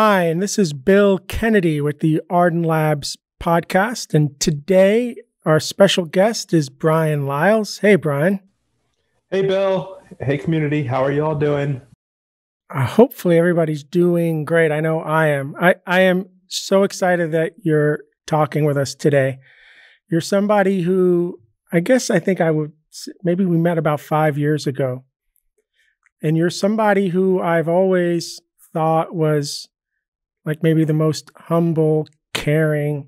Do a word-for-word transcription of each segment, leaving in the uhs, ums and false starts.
Hi, and this is Bill Kennedy with the Ardan Labs podcast. And today, our special guest is Bryan Liles. Hey, Bryan. Hey, Bill. Hey, community. How are you all doing? Uh, hopefully, everybody's doing great. I know I am. I, I am so excited that you're talking with us today. You're somebody who, I guess I think I would, maybe we met about five years ago. And you're somebody who I've always thought was like maybe the most humble, caring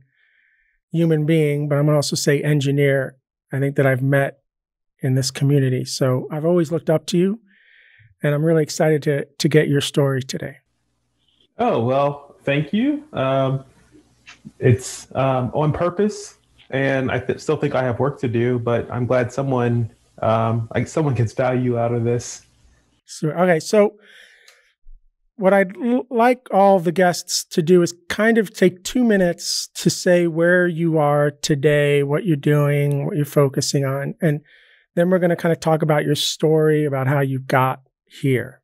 human being, but I'm going to also say engineer, I think, that I've met in this community. So I've always looked up to you, and I'm really excited to, to get your story today. Oh, well, thank you. Um, it's um, on purpose, and I th still think I have work to do, but I'm glad someone, um, like someone gets value out of this. So, okay, so what I'd like all the guests to do is kind of take two minutes to say where you are today, what you're doing, what you're focusing on, and then we're going to kind of talk about your story, about how you got here.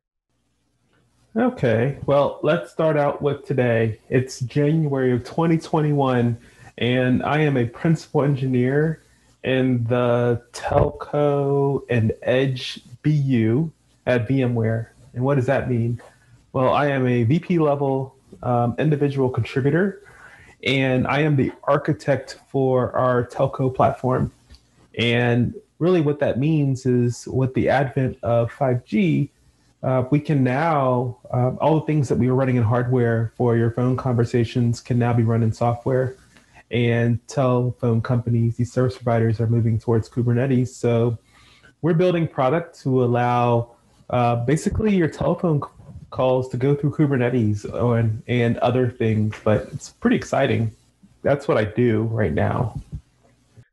Okay, well, let's start out with today. It's January of twenty twenty-one, and I am a principal engineer in the Telco and Edge B U at VMware. And what does that mean? Well, I am a V P level um, individual contributor, and I am the architect for our telco platform. And really what that means is with the advent of five G, uh, we can now, uh, all the things that we were running in hardware for your phone conversations can now be run in software. And telephone companies, these service providers, are moving towards Kubernetes. So we're building product to allow Uh, basically your telephone calls to go through Kubernetes and, and other things, but it's pretty exciting. That's what I do right now.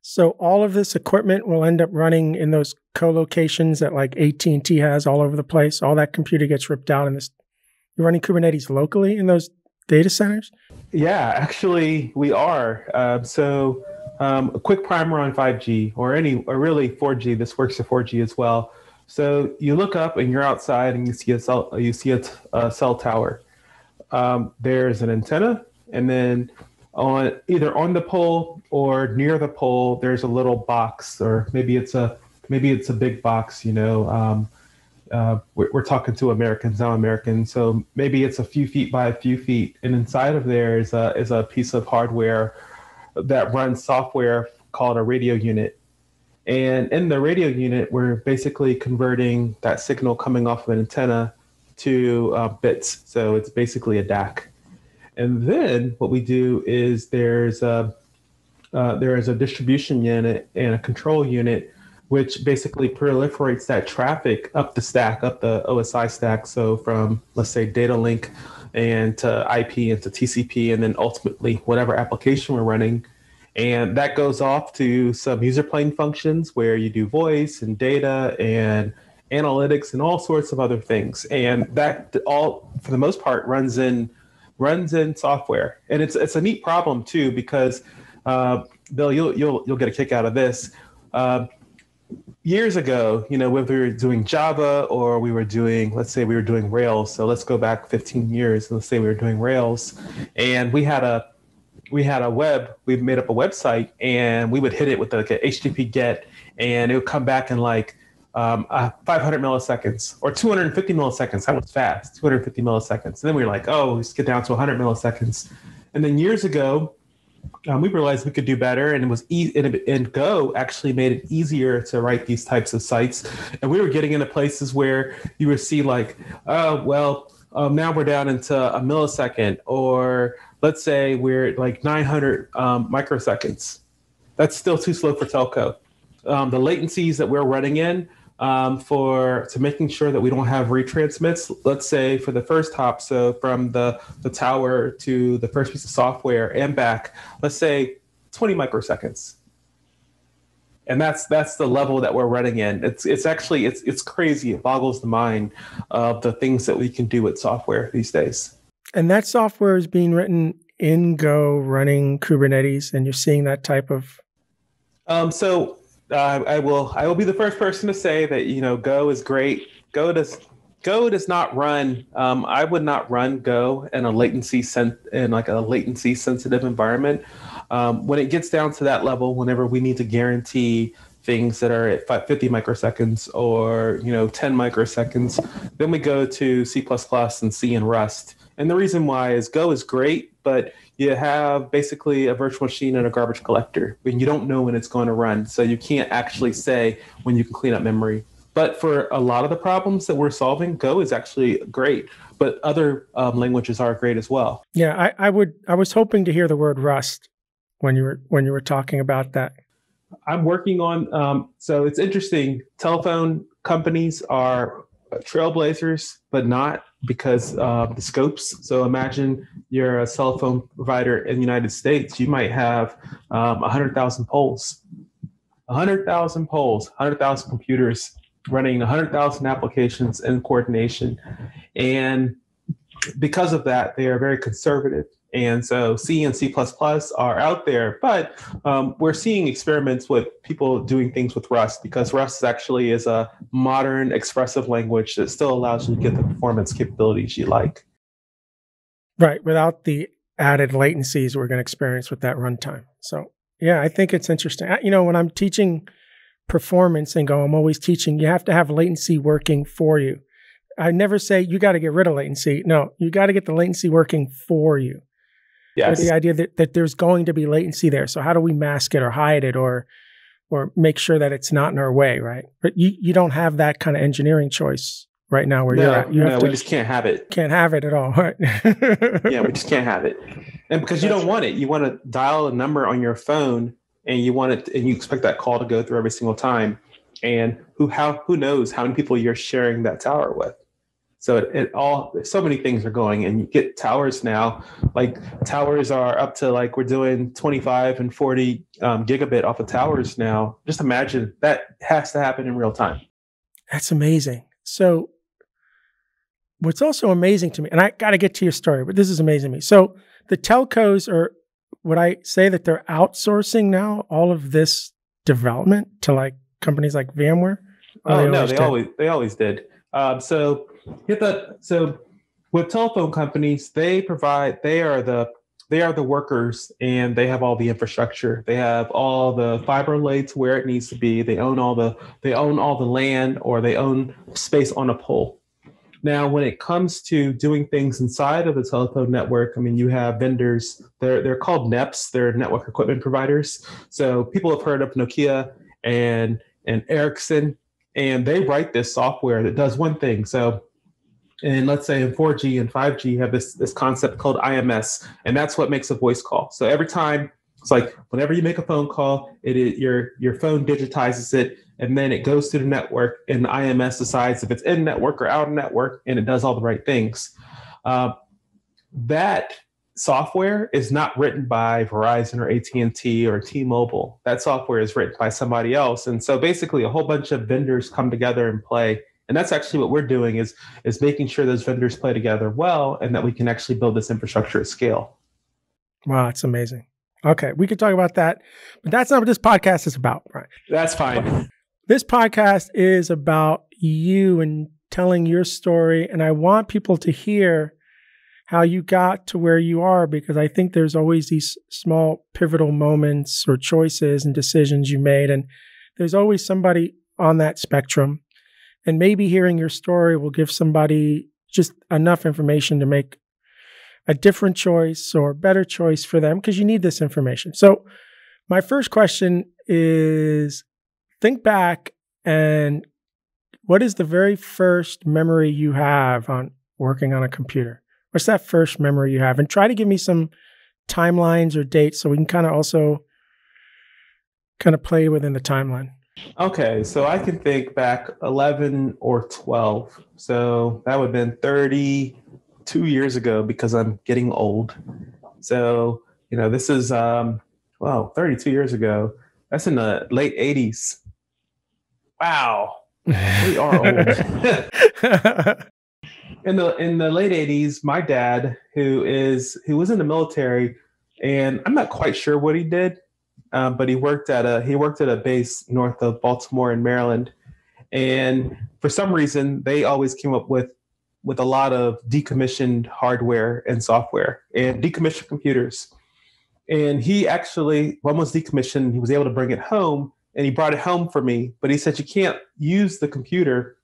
So all of this equipment will end up running in those co-locations that like A T and T has all over the place. All that computer gets ripped out in this. You're running Kubernetes locally in those data centers? Yeah, actually we are. Uh, so um, a quick primer on five G or any, or really four G, this works for four G as well. So you look up and you're outside and you see a cell, you see a, a cell tower. Um, there's an antenna, and then on either on the pole or near the pole, there's a little box, or maybe it's a maybe it's a big box. You know, um, uh, we're, we're talking to Americans now, Americans. So maybe it's a few feet by a few feet, and inside of there is a is a piece of hardware that runs software called a radio unit. And in the radio unit, we're basically converting that signal coming off of an antenna to uh, bits. So it's basically a D A C. And then what we do is there's a, uh, there is a distribution unit and a control unit, which basically proliferates that traffic up the stack, up the O S I stack. So from, let's say, data link and to I P and to T C P, and then ultimately whatever application we're running. And that goes off to some user plane functions where you do voice and data and analytics and all sorts of other things. And that all, for the most part, runs in runs in software. And it's it's a neat problem too, because uh, Bill, you'll you'll you'll get a kick out of this. Uh, years ago, you know, whether we were doing Java or we were doing, let's say we were doing Rails. So let's go back fifteen years and let's say we were doing Rails, and we had a we had a web, we made up a website, and we would hit it with like an H T T P GET, and it would come back in like um, uh, five hundred milliseconds or two hundred fifty milliseconds. That was fast, two hundred fifty milliseconds. And then we were like, oh, let's get down to one hundred milliseconds. And then years ago, um, we realized we could do better, and it was e and, and Go actually made it easier to write these types of sites. And we were getting into places where you would see like, oh, well, um, now we're down into a millisecond, or let's say we're at like nine hundred um, microseconds. That's still too slow for telco. Um, the latencies that we're running in um, for to making sure that we don't have retransmits, let's say for the first hop, so from the, the tower to the first piece of software and back, let's say twenty microseconds. And that's that's the level that we're running in. It's it's actually, it's, it's crazy. It boggles the mind of the things that we can do with software these days. And that software is being written in Go, running Kubernetes, and you're seeing that type of. Um, so uh, I will. I will be the first person to say that you know Go is great. Go does Go does not run. Um, I would not run Go in a latency sen- in like a latency sensitive environment. Um, when it gets down to that level, whenever we need to guarantee things that are at fifty microseconds or you know ten microseconds, then we go to C plus plus and C and Rust. And the reason why is Go is great, but you have basically a virtual machine and a garbage collector, and you don't know when it's going to run, so you can't actually say when you can clean up memory. But for a lot of the problems that we're solving, Go is actually great, but other um, languages are great as well. Yeah, I, I would. I was hoping to hear the word Rust when you were when you were talking about that. I'm working on. Um, so it's interesting. Telephone companies are trailblazers, but not because uh, the scopes. So imagine you're a cell phone provider in the United States. You might have um, one hundred thousand poles, one hundred thousand poles, one hundred thousand computers, running one hundred thousand applications in coordination. And because of that, they are very conservative. And so C and C plus plus are out there, but um, we're seeing experiments with people doing things with Rust, because Rust actually is a modern expressive language that still allows you to get the performance capabilities you like. Right, without the added latencies we're going to experience with that runtime. So yeah, I think it's interesting. You know, when I'm teaching performance and go, I'm always teaching, you have to have latency working for you. I never say you got to get rid of latency. No, you got to get the latency working for you. Yes. There's the idea that, that there's going to be latency there. So how do we mask it or hide it or or make sure that it's not in our way, right? But you, you don't have that kind of engineering choice right now where no, you're at. You no, have to, we just can't have it. Can't have it at all, right? Yeah, we just can't have it. And because you That's don't want it. You want to dial a number on your phone and you want it, and you expect that call to go through every single time. And who how who knows how many people you're sharing that tower with? So it, it all so many things are going, and you get towers now. Like towers are up to like we're doing twenty-five and forty um, gigabit off of towers now. Just imagine that has to happen in real time. That's amazing. So what's also amazing to me, and I got to get to your story, but this is amazing to me. So the telcos are. Would I say that they're outsourcing now all of this development to like companies like VMware? Oh no, they always they always did. Um, so hit the so with telephone companies, they provide they are the they are the workers, and they have all the infrastructure. They have all the fiber laid to where it needs to be. They own all the they own all the land, or they own space on a pole. Now, when it comes to doing things inside of the telephone network, I mean, you have vendors. They're they're called N E Ps. They're network equipment providers. So people have heard of Nokia and and Ericsson, and they write this software that does one thing. So, and let's say in four G and five G, you have this this concept called I M S, and that's what makes a voice call. So every time, it's like whenever you make a phone call, it, it your your phone digitizes it. And then it goes to the network, and the I M S decides if it's in network or out of network, and it does all the right things. Uh, that software is not written by Verizon or A T and T or T-Mobile. That software is written by somebody else. And so basically a whole bunch of vendors come together and play. And that's actually what we're doing is, is making sure those vendors play together well, and that we can actually build this infrastructure at scale. Wow, that's amazing. Okay, we could talk about that, but that's not what this podcast is about, right? That's fine. This podcast is about you and telling your story, and I want people to hear how you got to where you are, because I think there's always these small pivotal moments or choices and decisions you made, and there's always somebody on that spectrum, and maybe hearing your story will give somebody just enough information to make a different choice or better choice for them, because you need this information. So my first question is, think back, and what is the very first memory you have on working on a computer? What's that first memory you have? And try to give me some timelines or dates so we can kind of also kind of play within the timeline. Okay, so I can think back eleven or twelve. So that would have been thirty-two years ago, because I'm getting old. So, you know, this is, um, well, thirty-two years ago. That's in the late eighties. Wow, we are old. in the in the late eighties, my dad, who is who was in the military, and I'm not quite sure what he did, um, but he worked at a he worked at a base north of Baltimore in Maryland, and for some reason they always came up with with a lot of decommissioned hardware and software and decommissioned computers. And he actually almost decommissioned, he was able to bring it home, and he brought it home for me. But he said, you can't use the computer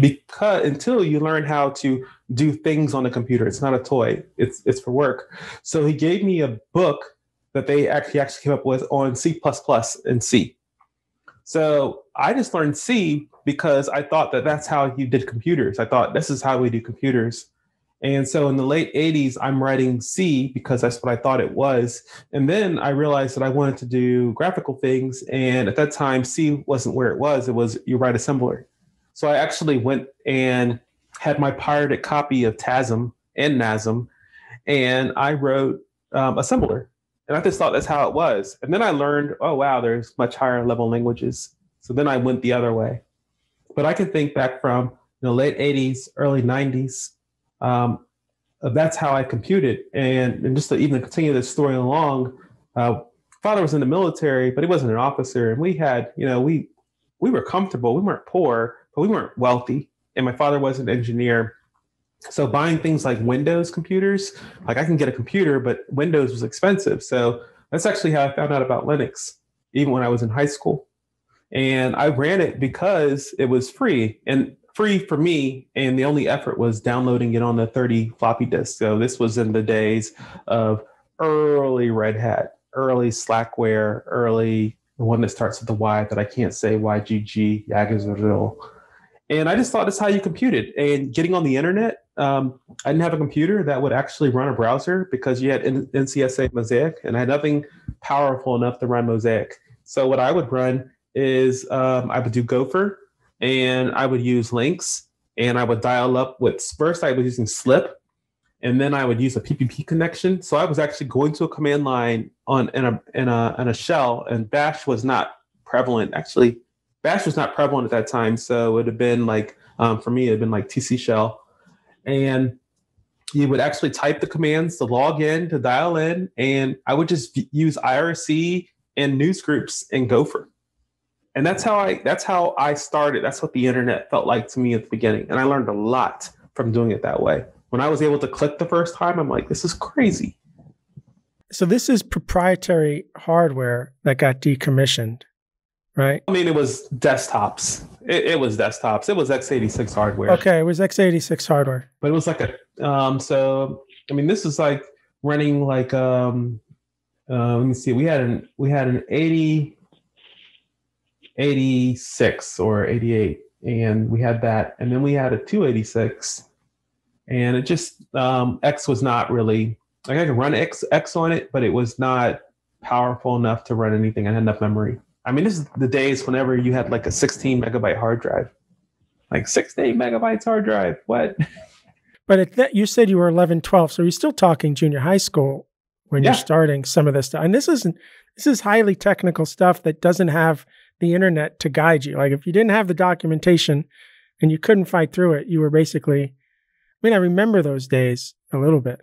because until you learn how to do things on the computer. It's not a toy, it's it's for work. So he gave me a book that they actually actually came up with on C plus plus and C. So I just learned C because I thought that that's how you did computers. I thought this is how we do computers. And so in the late eighties, I'm writing C because that's what I thought it was. And then I realized that I wanted to do graphical things. And at that time, C wasn't where it was. It was you write assembler. So I actually went and had my pirated copy of TASM and NASM, and I wrote um, assembler. And I just thought that's how it was. And then I learned, oh, wow, there's much higher level languages. So then I went the other way. But I could think back from the you know, late eighties, early nineties. Um, that's how I computed. And, and just to even continue this story along, uh, father was in the military, but he wasn't an officer. And we had, you know, we we were comfortable. We weren't poor, but we weren't wealthy. And my father was an engineer. So buying things like Windows computers, like I can get a computer, but Windows was expensive. So that's actually how I found out about Linux, even when I was in high school. And I ran it because it was free and free for me. And the only effort was downloading it on the thirty floppy disk. So this was in the days of early Red Hat, early Slackware, early the one that starts with the Y that I can't say, Y G G, Yagazuril. And I just thought that's how you computed. And getting on the internet, um, I didn't have a computer that would actually run a browser because you had N C S A Mosaic, and I had nothing powerful enough to run Mosaic. So what I would run is um, I would do Gopher, and I would use links, and I would dial up with, first I was using Slip, and then I would use a P P P connection. So I was actually going to a command line on in a in a, in a shell, and Bash was not prevalent, actually. Bash was not prevalent at that time, so it would have been like, um, for me, it would have been like T C shell. And you would actually type the commands to log in, to dial in, and I would just use I R C and newsgroups and Gopher. And that's how I that's how I started. That's what the internet felt like to me at the beginning. And I learned a lot from doing it that way. When I was able to click the first time, I'm like, this is crazy. So this is proprietary hardware that got decommissioned. Right. I mean, it was desktops. It, it was desktops. It was x eighty-six hardware. Okay, it was x eighty-six hardware. But it was like a, um, so, I mean, this is like running like, um, uh, let me see, we had an, we had an eighty, eighty-six or eighty-eight, and we had that. And then we had a two eighty-six, and it just, um, X was not really, like I could run X, X on it, but it was not powerful enough to run anything. I had enough memory. I mean, this is the days whenever you had like a sixteen megabyte hard drive, like sixteen megabytes hard drive. What? But at that, you said you were eleven, twelve. So you're still talking junior high school when yeah. you're starting some of this stuff. And this isn't, this is highly technical stuff that doesn't have the internet to guide you. Like if you didn't have the documentation and you couldn't fight through it, you were basically, I mean, I remember those days a little bit.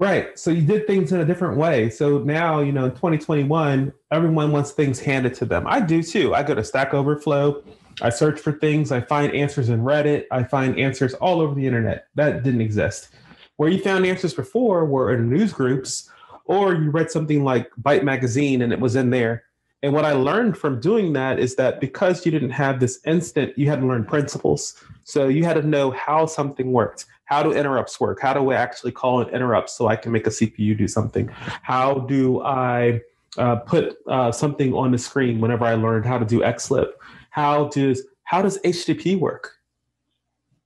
Right. So you did things in a different way. So now, you know, in twenty twenty-one, everyone wants things handed to them. I do too. I go to Stack Overflow. I search for things. I find answers in Reddit. I find answers all over the internet. That didn't exist. Where you found answers before were in news groups, or you read something like Byte Magazine and it was in there. And what I learned from doing that is that because you didn't have this instant, you had to learn principles. So you had to know how something worked. How do interrupts work? How do I actually call an interrupt so I can make a C P U do something? How do I uh, put uh, something on the screen whenever I learned how to do Xlib? How does how does H T T P work?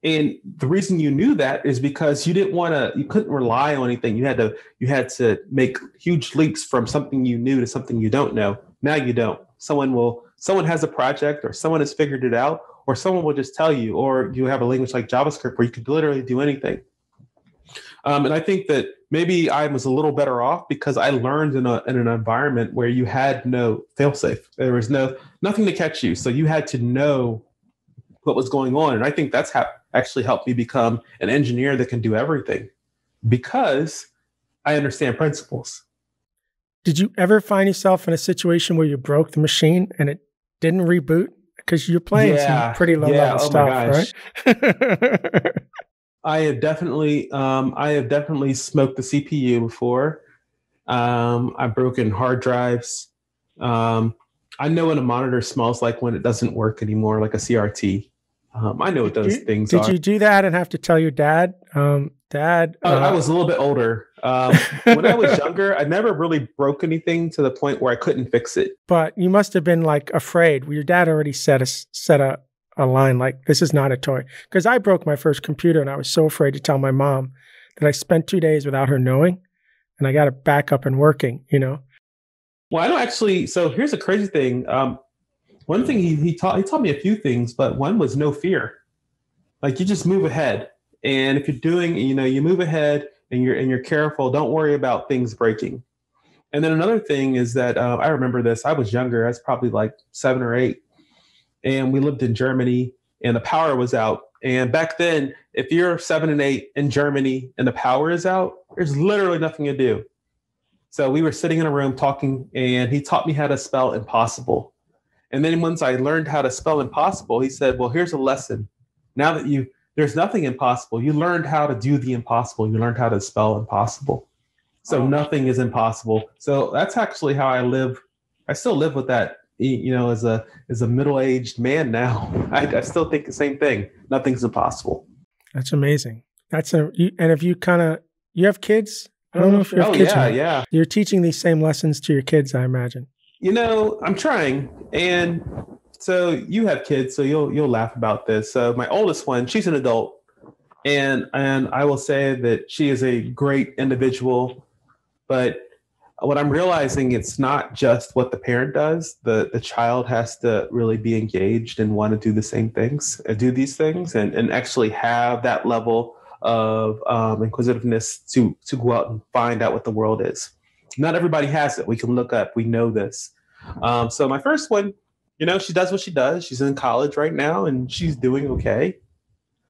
And the reason you knew that is because you didn't want to, you couldn't rely on anything. You had to you had to make huge leaps from something you knew to something you don't know. Now you don't. Someone will someone has a project, or someone has figured it out, or someone will just tell you, or you have a language like JavaScript where you could literally do anything. Um, and I think that maybe I was a little better off because I learned in, a, in an environment where you had no failsafe. There was no nothing to catch you. So you had to know what was going on. And I think that's how actually helped me become an engineer that can do everything because I understand principles. Did you ever find yourself in a situation where you broke the machine and it didn't reboot? Because you're playing yeah, some pretty low yeah, level oh stuff, right? I have definitely, um, I have definitely smoked the C P U before. Um, I've broken hard drives. Um, I know when a monitor smells like when it doesn't work anymore, like a C R T. Um, I know what those did, things did are. Did you do that and have to tell your dad? Um, dad? Uh, uh, I was a little bit older. Um, when I was younger, I never really broke anything to the point where I couldn't fix it. But you must have been like afraid. Your dad already set a, set a, a line like, this is not a toy. Because I broke my first computer and I was so afraid to tell my mom that I spent two days without her knowing. And I got it back up and working, you know? Well, I don't actually, so here's a crazy thing. Um, one thing he, he taught, he taught me a few things, but one was no fear. Like you just move ahead. And if you're doing, you know, you move ahead and you're, and you're careful, don't worry about things breaking. And then another thing is that uh, I remember this, I was younger, I was probably like seven or eight. And we lived in Germany and the power was out. And back then, if you're seven and eight in Germany and the power is out, there's literally nothing to do. So we were sitting in a room talking and he taught me how to spell impossible. And then once I learned how to spell impossible, he said, well, here's a lesson. Now that you, there's nothing impossible. You learned how to do the impossible. You learned how to spell impossible. So nothing is impossible. So that's actually how I live. I still live with that. You know, as a as a middle-aged man now, I, I still think the same thing. Nothing's impossible. That's amazing. That's a you, and if you kind of you have kids, I don't know if you have oh, kids. Yeah, yeah. You're teaching these same lessons to your kids, I imagine. You know, I'm trying, and so you have kids, so you'll you'll laugh about this. So my oldest one, she's an adult, and and I will say that she is a great individual, but. What I'm realizing, it's not just what the parent does. The the child has to really be engaged and want to do the same things, do these things, and, and actually have that level of um, inquisitiveness to to go out and find out what the world is. Not everybody has it. We can look up. We know this. Um, so my first one, you know, she does what she does. She's in college right now, and she's doing okay.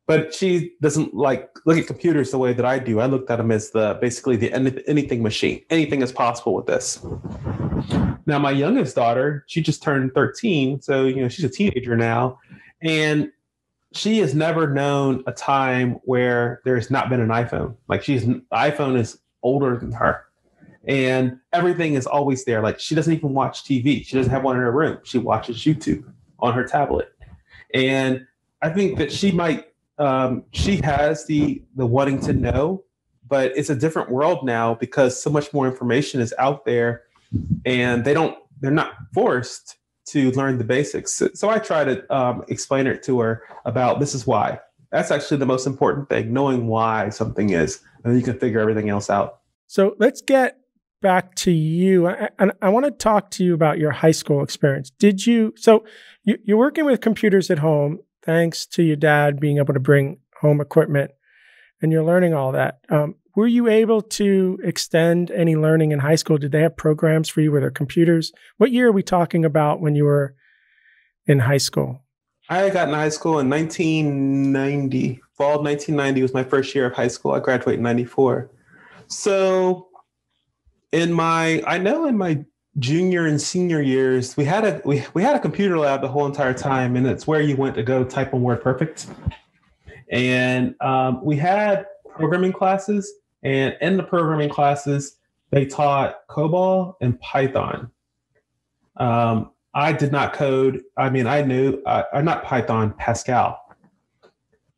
But she doesn't like look at computers the way that I do. I looked at them as the basically the anything machine. Anything is possible with this. Now, my youngest daughter, she just turned thirteen. So, you know, she's a teenager now. And she has never known a time where there's not been an iPhone. Like she's iPhone is older than her. And everything is always there. Like she doesn't even watch T V. She doesn't have one in her room. She watches YouTube on her tablet. And I think that she might... Um, she has the the wanting to know, but it's a different world now because so much more information is out there, and they don't they're not forced to learn the basics. So, so I try to um, explain it to her about this is why. That's actually the most important thing: knowing why something is, and then you can figure everything else out. So let's get back to you, and I, I, I want to talk to you about your high school experience. Did you? So you, you're working with computers at home. Thanks to your dad being able to bring home equipment and you're learning all that. Um, were you able to extend any learning in high school? Did they have programs for you? Were there computers? What year are we talking about when you were in high school? I got in high school in nineteen ninety. Fall of nineteen ninety was my first year of high school. I graduated in ninety-four. So in my, I know in my junior and senior years, we had a we, we had a computer lab the whole entire time, and it's where you went to go type on WordPerfect. And um, we had programming classes, and in the programming classes, they taught COBOL and Python. Um, I did not code. I mean, I knew uh, not Python, Pascal,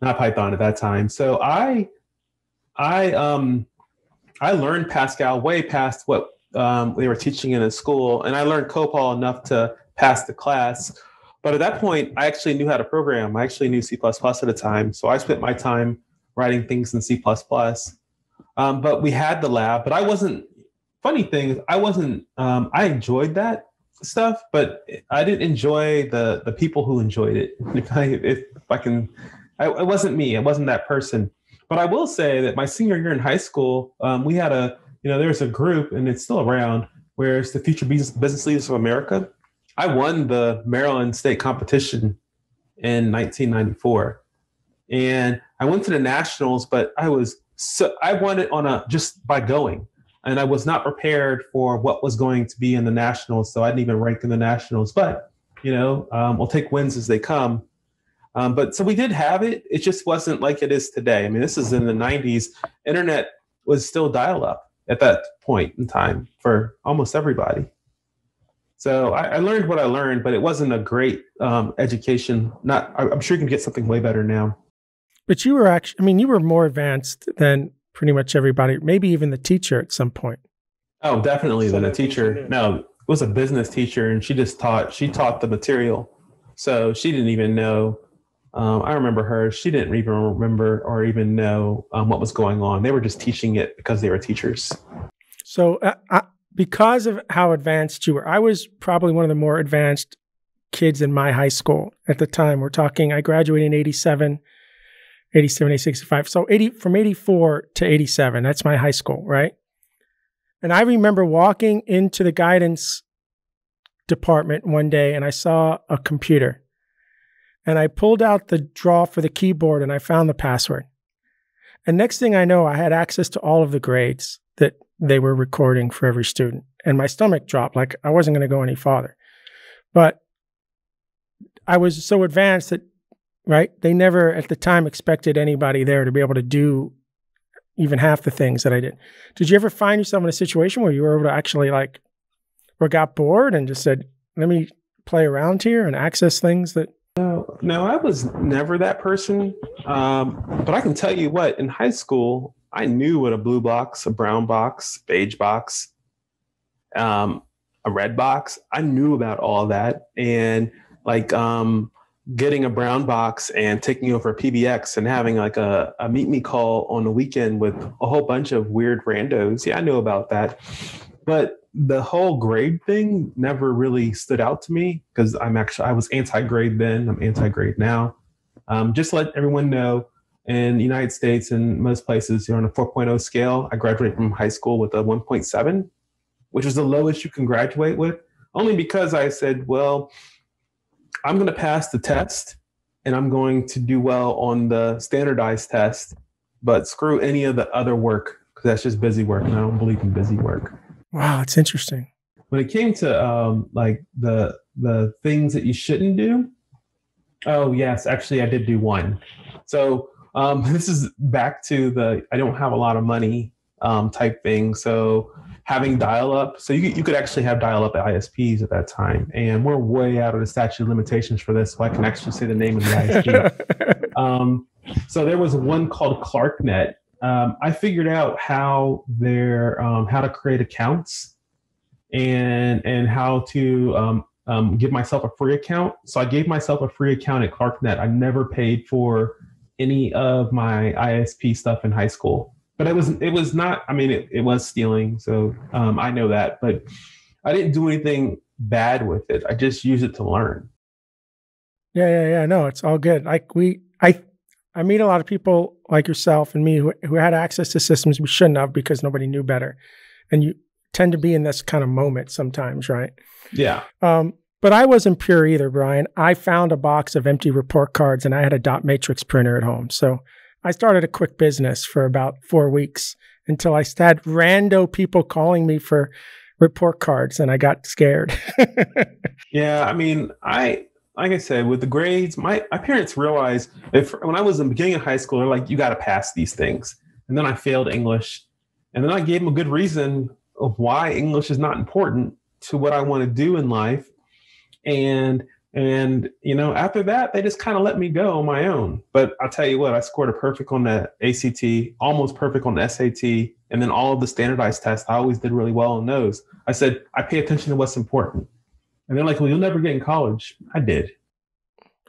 not Python at that time. So I, I, um, I learned Pascal way past what. Um, they were teaching it in school, and I learned COBOL enough to pass the class. But at that point, I actually knew how to program. I actually knew C plus plus at the time. So I spent my time writing things in C plus plus. Um, but we had the lab, but I wasn't, funny thing, I wasn't, um, I enjoyed that stuff, but I didn't enjoy the the people who enjoyed it. If I, if, if I can, I, it wasn't me, it wasn't that person. But I will say that my senior year in high school, um, we had a, You know, there's a group, and it's still around, where it's the Future Business, Business Leaders of America. I won the Maryland state competition in nineteen ninety-four, and I went to the Nationals, but I was so I won it on a just by going, and I was not prepared for what was going to be in the Nationals, so I didn't even rank in the Nationals. But you know, um, we'll take wins as they come. Um, but so we did have it. It just wasn't like it is today. I mean, this is in the nineties. Internet was still dial-up at that point in time for almost everybody. So I, I learned what I learned, but it wasn't a great um, education. Not, I, I'm sure you can get something way better now. But you were actually, I mean, you were more advanced than pretty much everybody, maybe even the teacher at some point. Oh, definitely than a teacher. No, it was a business teacher, and she just taught, she taught the material. So she didn't even know. Um, I remember her. She didn't even remember or even know um, what was going on. They were just teaching it because they were teachers. So uh, I, because of how advanced you were, I was probably one of the more advanced kids in my high school at the time. We're talking, I graduated in eighty-seven, eighty-six, eighty-five. So eighty from eighty-four to eighty-seven, that's my high school, right? And I remember walking into the guidance department one day and I saw a computer. And I pulled out the drawer for the keyboard and I found the password. And next thing I know, I had access to all of the grades that they were recording for every student. And my stomach dropped, like I wasn't going to go any farther. But I was so advanced that, right, they never at the time expected anybody there to be able to do even half the things that I did. Did you ever find yourself in a situation where you were able to actually like, or got bored and just said, let me play around here and access things that... No, no, I was never that person. Um, but I can tell you what, in high school, I knew what a blue box, a brown box, beige box, um, a red box. I knew about all that. And like um, getting a brown box and taking over P B X and having like a, a meet me call on the weekend with a whole bunch of weird randos. Yeah, I knew about that. But the whole grade thing never really stood out to me because I'm actually, I was anti-grade then. I'm anti-grade now. Um, just to let everyone know, in the United States and most places, you're on a four point oh scale. I graduated from high school with a one point seven, which is the lowest you can graduate with, only because I said, well, I'm going to pass the test and I'm going to do well on the standardized test, but screw any of the other work because that's just busy work. And I don't believe in busy work. Wow, it's interesting. When it came to um, like the the things that you shouldn't do, oh yes, actually I did do one. So um, this is back to the I don't have a lot of money um, type thing. So having dial up, so you you could actually have dial up at I S Ps at that time, and we're way out of the statute of limitations for this, so I can actually say the name of the I S P. um, so there was one called ClarkNet. Um, I figured out how their um, how to create accounts and and how to um, um, give myself a free account. So I gave myself a free account at ClarkNet. I never paid for any of my I S P stuff in high school, but it was it was not. I mean, it, it was stealing. So um, I know that, but I didn't do anything bad with it. I just used it to learn. Yeah, yeah, yeah. No, it's all good. Like we, I. I meet a lot of people like yourself and me who, who had access to systems we shouldn't have because nobody knew better. And you tend to be in this kind of moment sometimes, right? Yeah. Um, but I wasn't pure either, Bryan. I found a box of empty report cards and I had a dot matrix printer at home. So I started a quick business for about four weeks until I had rando people calling me for report cards and I got scared. Yeah, I mean, I... Like I said, with the grades, my, my parents realized if when I was in the beginning of high school, they're like, you got to pass these things. And then I failed English. And then I gave them a good reason of why English is not important to what I want to do in life. And, and you know, after that, they just kind of let me go on my own. But I'll tell you what, I scored a perfect on the A C T, almost perfect on the S A T. And then all of the standardized tests, I always did really well on those. I said, I pay attention to what's important. And they're like, well, you'll never get in college. I did.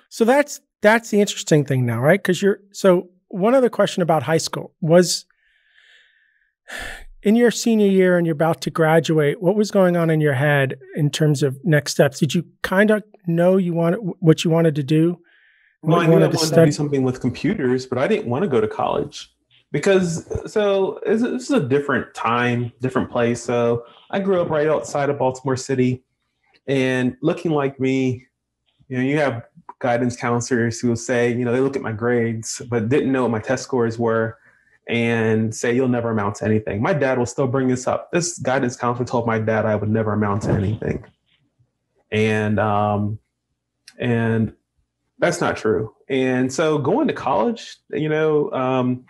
So that's that's the interesting thing now, right? Because you're, so one other question about high school was, in your senior year and you're about to graduate, what was going on in your head in terms of next steps? Did you kind of know you wanted, what you wanted to do? Well, I knew I wanted to, to do something with computers, but I didn't want to go to college. Because, so, this is a different time, different place. So I grew up right outside of Baltimore City. And looking like me, you know, you have guidance counselors who will say, you know, they look at my grades, but didn't know what my test scores were and say, you'll never amount to anything. My dad will still bring this up. This guidance counselor told my dad I would never amount to anything. And, um, and That's not true. And so going to college, you know, um,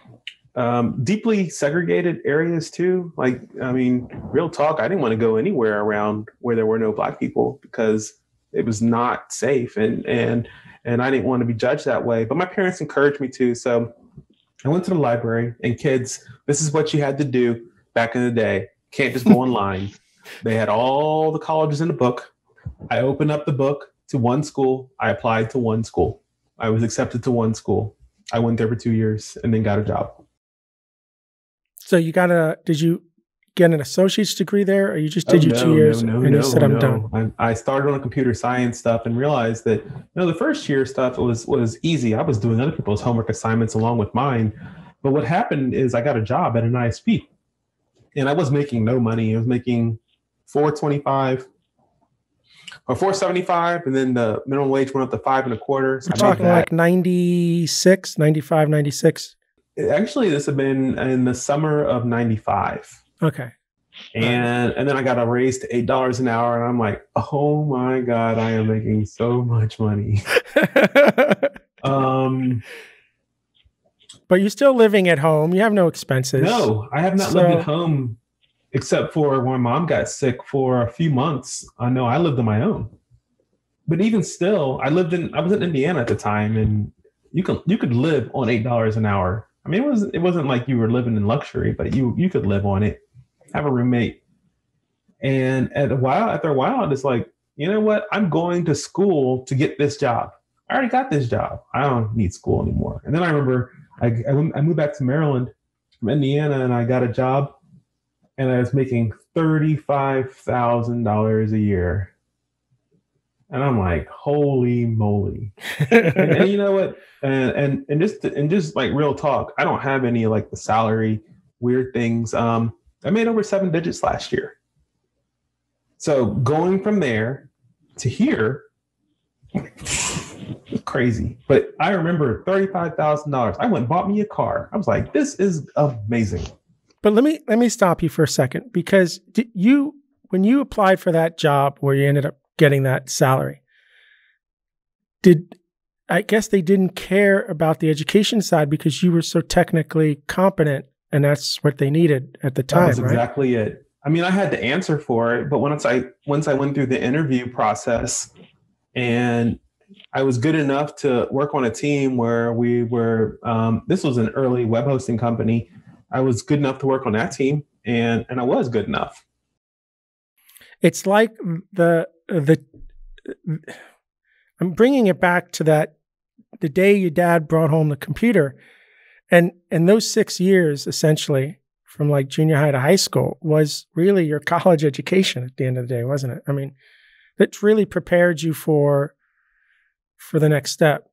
um, deeply segregated areas too. Like, I mean, real talk, I didn't want to go anywhere around where there were no Black people because it was not safe. And, and, and I didn't want to be judged that way, but my parents encouraged me to. So I went to the library, and kids, this is what you had to do back in the day. Can't just go online. They had all the colleges in the book. I opened up the book to one school. I applied to one school. I was accepted to one school. I went there for two years and then got a job. So you got a, did you get an associate's degree there, or you just did oh, your no, two years no, no, and no, you said, I'm no. done? I, I started on the computer science stuff and realized that, you know, the first year stuff was, was easy. I was doing other people's homework assignments along with mine. But what happened is I got a job at an I S P, and I was making no money. I was making four twenty-five or four seventy-five, and then the minimum wage went up to five and a quarter. So I'm talking like ninety-six, ninety-five, ninety-six. Actually, this had been in the summer of ninety-five. Okay. And and then I got a raise to eight dollars an hour, and I'm like, oh my God, I am making so much money. um, But you're still living at home. You have no expenses. No, I have not so... lived at home. Except for when my mom got sick for a few months. I know I lived on my own, but even still, I lived in, I was in Indiana at the time, and you could, you could live on eight dollars an hour. I mean, it wasn't, it wasn't like you were living in luxury, but you, you could live on it, have a roommate. And at a while, after a while, it's like, you know what? I'm going to school to get this job. I already got this job. I don't need school anymore. And then I remember I, I moved back to Maryland from Indiana, and I got a job, and I was making thirty-five thousand dollars a year. And I'm like, holy moly. and, and you know what? And, and, and just, and just like real talk, I don't have any like the salary, weird things. Um, I made over seven digits last year. So going from there to here, crazy. But I remember thirty-five thousand dollars. I went and bought me a car. I was like, this is amazing. But let me let me stop you for a second, because did you, when you applied for that job where you ended up getting that salary, did, I guess they didn't care about the education side because you were so technically competent, and that's what they needed at the time, right? That was exactly it. I mean, I had to answer for it, but once I once I went through the interview process, and I was good enough to work on a team where we were. Um, this was an early web hosting company. I was good enough to work on that team, and, and I was good enough. It's like the, the, I'm bringing it back to that, the day your dad brought home the computer, and, and those six years essentially from like junior high to high school was really your college education at the end of the day, wasn't it? I mean, that really prepared you for, for the next step.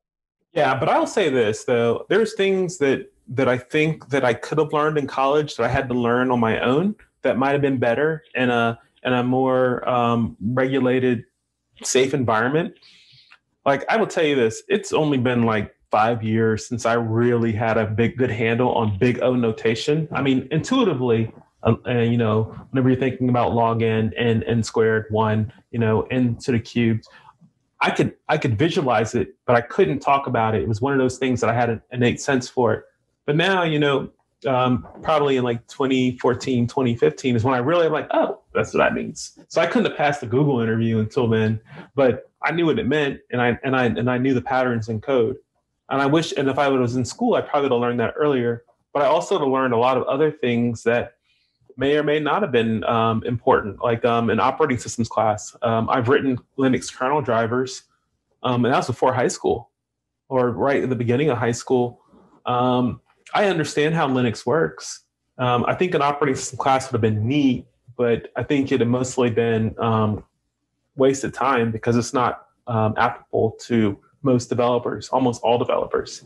Yeah. But I'll say this though, there's things that, that I think that I could have learned in college that I had to learn on my own that might have been better in a in a more um, regulated, safe environment. Like, I will tell you this, it's only been like five years since I really had a big good handle on big O notation. I mean, intuitively, uh, uh, you know, whenever you're thinking about login and n squared, one, you know, n to the cubed, I could I could visualize it, but I couldn't talk about it. It was one of those things that I had an innate sense for it. But now, you know, um, probably in like twenty fourteen, twenty fifteen is when I really am like, oh, that's what that means. So I couldn't have passed the Google interview until then, but I knew what it meant, and I and I and I knew the patterns in code. And I wish, and if I was in school, I probably would have learned that earlier. But I also learned a lot of other things that may or may not have been um, important, like um, in operating systems class. Um, I've written Linux kernel drivers, um, and that was before high school, or right at the beginning of high school. Um, I understand how Linux works. Um, I think an operating system class would have been neat, but I think it had mostly been um, wasted time because it's not um, applicable to most developers, almost all developers.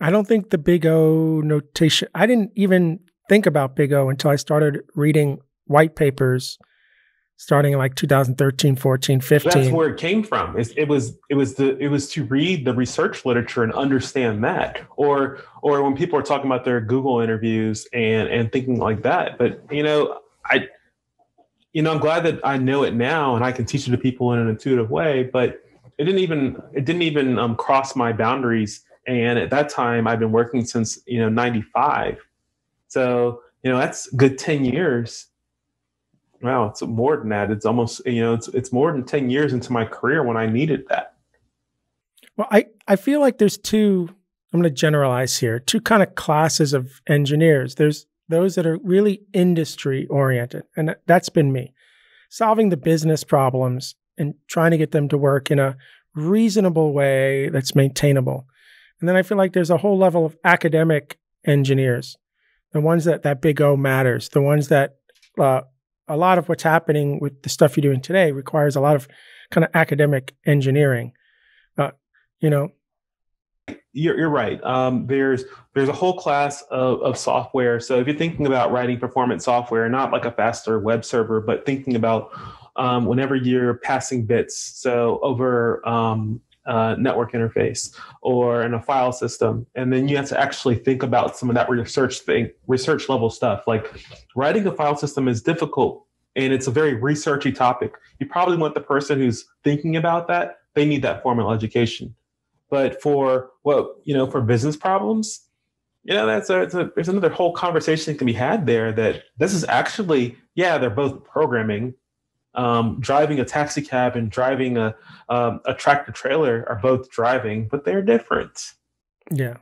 I don't think the big O notation, I didn't even think about big O until I started reading white papers starting in like two thousand thirteen, fourteen, fifteen. That's where it came from. It, it was it was the it was to read the research literature and understand that, or or when people are talking about their Google interviews and and thinking like that. But you know, I you know I'm glad that I know it now and I can teach it to people in an intuitive way. But it didn't even it didn't even um, cross my boundaries. And at that time, I've been working since, you know, ninety-five. So, you know, that's a good ten years. Wow, it's more than that. It's almost, you know, it's it's more than ten years into my career when I needed that. Well, I, I feel like there's two, I'm going to generalize here, two kind of classes of engineers. There's those that are really industry oriented, and that's been me. Solving the business problems and trying to get them to work in a reasonable way that's maintainable. And then I feel like there's a whole level of academic engineers, the ones that that big O matters, the ones that uh, a lot of what's happening with the stuff you're doing today requires a lot of kind of academic engineering, uh, you know. You're, you're right. Um, there's there's a whole class of, of software. So if you're thinking about writing performance software, not like a faster web server, but thinking about um, whenever you're passing bits, so over um, Uh, network interface or in a file system. And then you have to actually think about some of that research thing, research level stuff. Like writing a file system is difficult and it's a very researchy topic. You probably want the person who's thinking about that, they need that formal education. But for what, you know, for business problems, you know, that's a, it's a, there's another whole conversation that can be had there that this is actually, yeah, they're both programming. Um, driving a taxi cab and driving a um, a tractor trailer are both driving, but they're different. Yeah,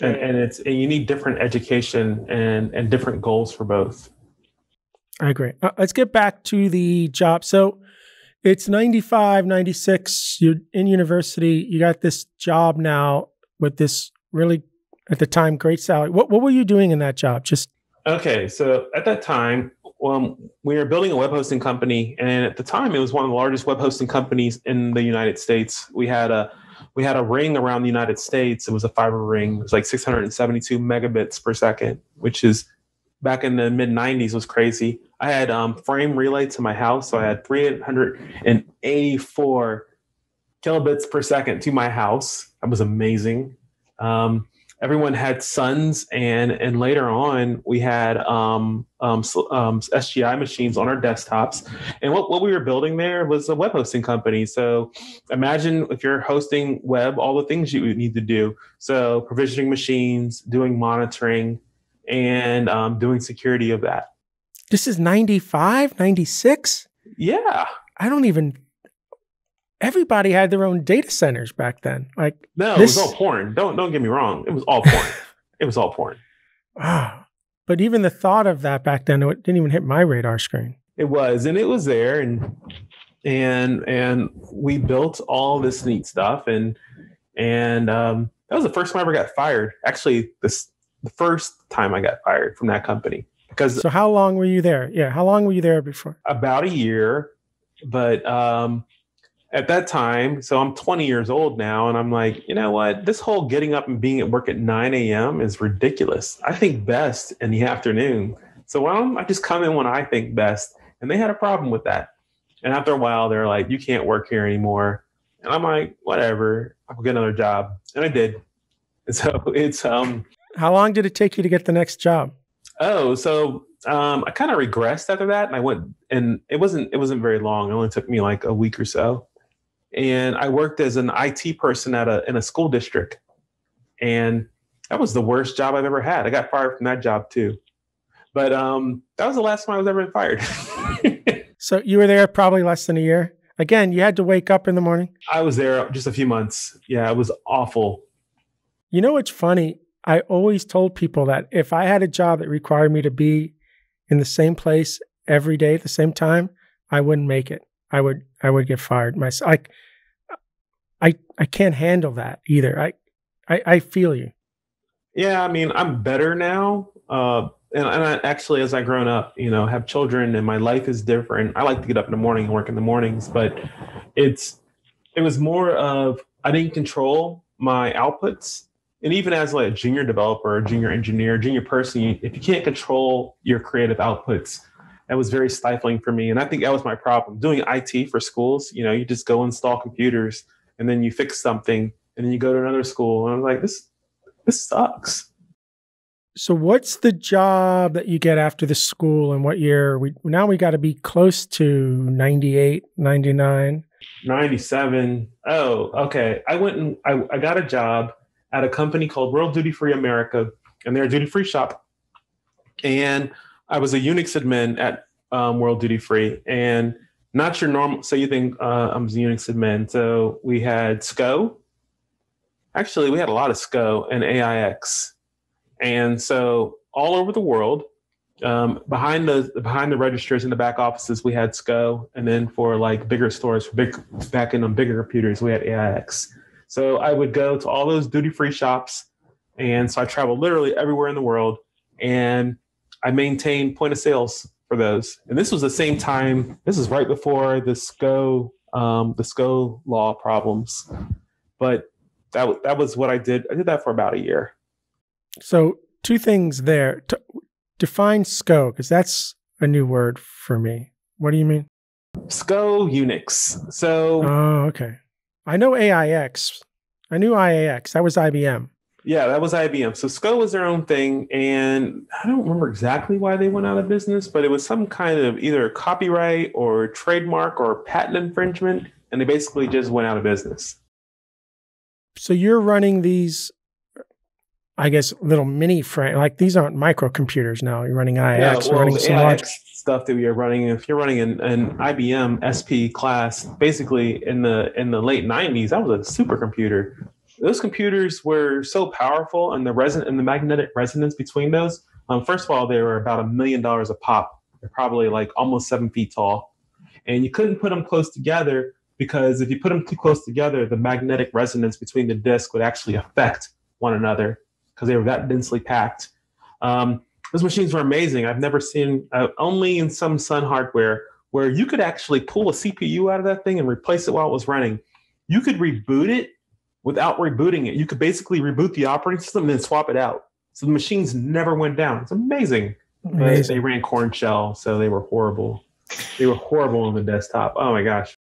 and, and it's and you need different education and and different goals for both. I agree. Uh, let's get back to the job. So it's ninety-five, ninety-six. You're in university. You got this job now with this really at the time great salary. What what were you doing in that job? Just okay. So at that time. Um, we were building a web hosting company, and at the time, it was one of the largest web hosting companies in the United States. We had a we had a ring around the United States. It was a fiber ring. It was like six hundred seventy-two megabits per second, which is back in the mid nineties was crazy. I had um, frame relay to my house, so I had three hundred eighty-four kilobits per second to my house. That was amazing. Um, Everyone had Suns, and and later on we had um, um, um, S G I machines on our desktops. And what, what we were building there was a web hosting company. So imagine if you're hosting web, all the things you would need to do. So provisioning machines, doing monitoring, and um, doing security of that. This is ninety-five, ninety-six? Yeah. I don't even... Everybody had their own data centers back then. Like no, this... it was all porn. Don't don't get me wrong. It was all porn. It was all porn. Wow. But even the thought of that back then, it didn't even hit my radar screen. It was, and it was there, and and and we built all this neat stuff, and and um, that was the first time I ever got fired. Actually, this the first time I got fired from that company because. So how long were you there? Yeah, how long were you there before? About a year, but. Um, At that time, so I'm twenty years old now, and I'm like, you know what? This whole getting up and being at work at nine A M is ridiculous. I think best in the afternoon. So why don't I just come in when I think best? And they had a problem with that. And after a while, they're like, you can't work here anymore. And I'm like, whatever. I'll get another job. And I did. And so it's... um. How long did it take you to get the next job? Oh, so... Um, I kind of regressed after that, and I went, and it wasn't, it wasn't very long. It only took me like a week or so. And I worked as an I T person at a in a school district, and that was the worst job I've ever had. I got fired from that job too, but um, that was the last time I was ever fired. So you were there probably less than a year. Again, you had to wake up in the morning. I was there just a few months. Yeah, it was awful. You know what's funny? I always told people that if I had a job that required me to be in the same place every day at the same time, I wouldn't make it. I would, I would get fired myself. Like, I, I can't handle that either. I, I, I feel you. Yeah, I mean, I'm better now, uh, and and I actually, as I've grown up, you know, have children, and my life is different. I like to get up in the morning and work in the mornings, but it's, it was more of I didn't control my outputs. And even as like a junior developer, junior engineer, junior person, if you can't control your creative outputs, that was very stifling for me. And I think that was my problem. Doing I T for schools, you know, you just go install computers and then you fix something and then you go to another school. And I'm like, this, this sucks. So what's the job that you get after the school, and what year? We, now we got to be close to ninety-eight, ninety-nine. ninety-seven. Oh, okay. I went and I, I got a job at a company called World Duty Free America, and they're a duty free shop. And I was a Unix admin at um, World Duty Free, and not your normal. So you think uh, I'm a Unix admin. So we had S C O. Actually, we had a lot of S C O and A I X. And so all over the world, um, behind the behind the registers in the back offices, we had S C O, and then for like bigger stores, for big back in on bigger computers, we had A I X. So I would go to all those duty-free shops, and so I traveled literally everywhere in the world, and I maintained point of sales for those. And this was the same time. This is right before the S C O um, the S C O law problems, but that that was what I did. I did that for about a year. So two things there. T- define S C O, because that's a new word for me. What do you mean? S C O Unix. So oh, okay. I know A I X. I knew I A X. That was I B M. Yeah, that was I B M. So S C O was their own thing, and I don't remember exactly why they went out of business, but it was some kind of either copyright or trademark or patent infringement, and they basically just went out of business. So you're running these, I guess, little mini frame, like these aren't microcomputers now. You're running I A X, yeah, well, you're running some large stuff that you're running. If you're running an, an I B M S P class, basically in the in the late nineties, that was a supercomputer. Those computers were so powerful, and the reson and the magnetic resonance between those. Um, first of all, they were about a million dollars a pop. They're probably like almost seven feet tall, and you couldn't put them close together because if you put them too close together, the magnetic resonance between the disk would actually affect one another, because they were that densely packed. Um, those machines were amazing. I've never seen, uh, only in some Sun hardware, where you could actually pull a C P U out of that thing and replace it while it was running. You could reboot it without rebooting it. You could basically reboot the operating system and then swap it out. So the machines never went down. It's amazing. amazing. But they ran corn shell, so they were horrible. They were horrible on the desktop. Oh my gosh.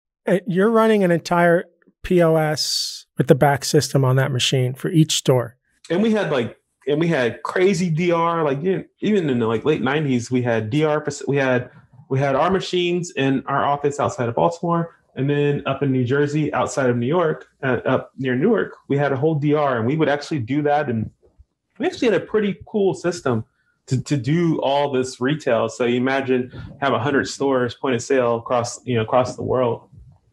You're running an entire P O S with the back system on that machine for each store. And we had like, and we had crazy D R, like you know, even in the like late nineties, we had D R, we had, we had our machines in our office outside of Baltimore, and then up in New Jersey, outside of New York, uh, up near Newark, we had a whole D R, and we would actually do that. And we actually had a pretty cool system to, to do all this retail. So you imagine have a hundred stores, point of sale across, you know, across the world.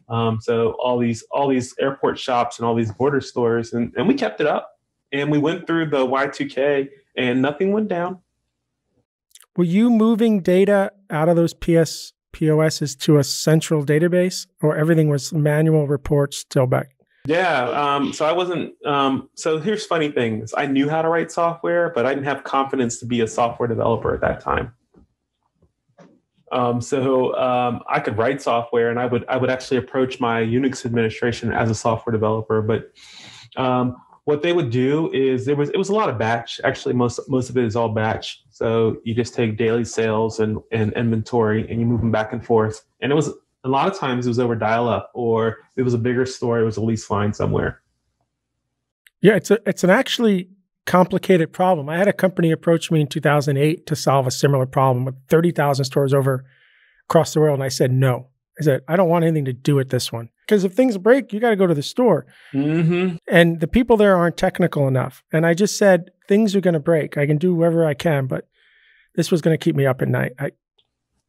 Um, so all these, all these airport shops and all these border stores, and, and we kept it up. And we went through the Y two K, and nothing went down. Were you moving data out of those P S P O Ss to a central database, or everything was manual reports still back? Yeah. Um, so I wasn't. Um, so here's funny things. I knew how to write software, but I didn't have confidence to be a software developer at that time. Um, so um, I could write software, and I would I would actually approach my Unix administration as a software developer, but. Um, What they would do is there was it was a lot of batch. Actually, most most of it is all batch. So you just take daily sales and, and inventory, and you move them back and forth. And it was a lot of times it was over dial up, or it was a bigger store. It was a lease line somewhere. Yeah, it's a it's an actually complicated problem. I had a company approach me in two thousand eight to solve a similar problem with thirty thousand stores over across the world, and I said no. I said, I don't want anything to do with this one. Because if things break, you got to go to the store. Mm-hmm. And the people there aren't technical enough. And I just said, things are going to break. I can do whatever I can, but this was going to keep me up at night. I,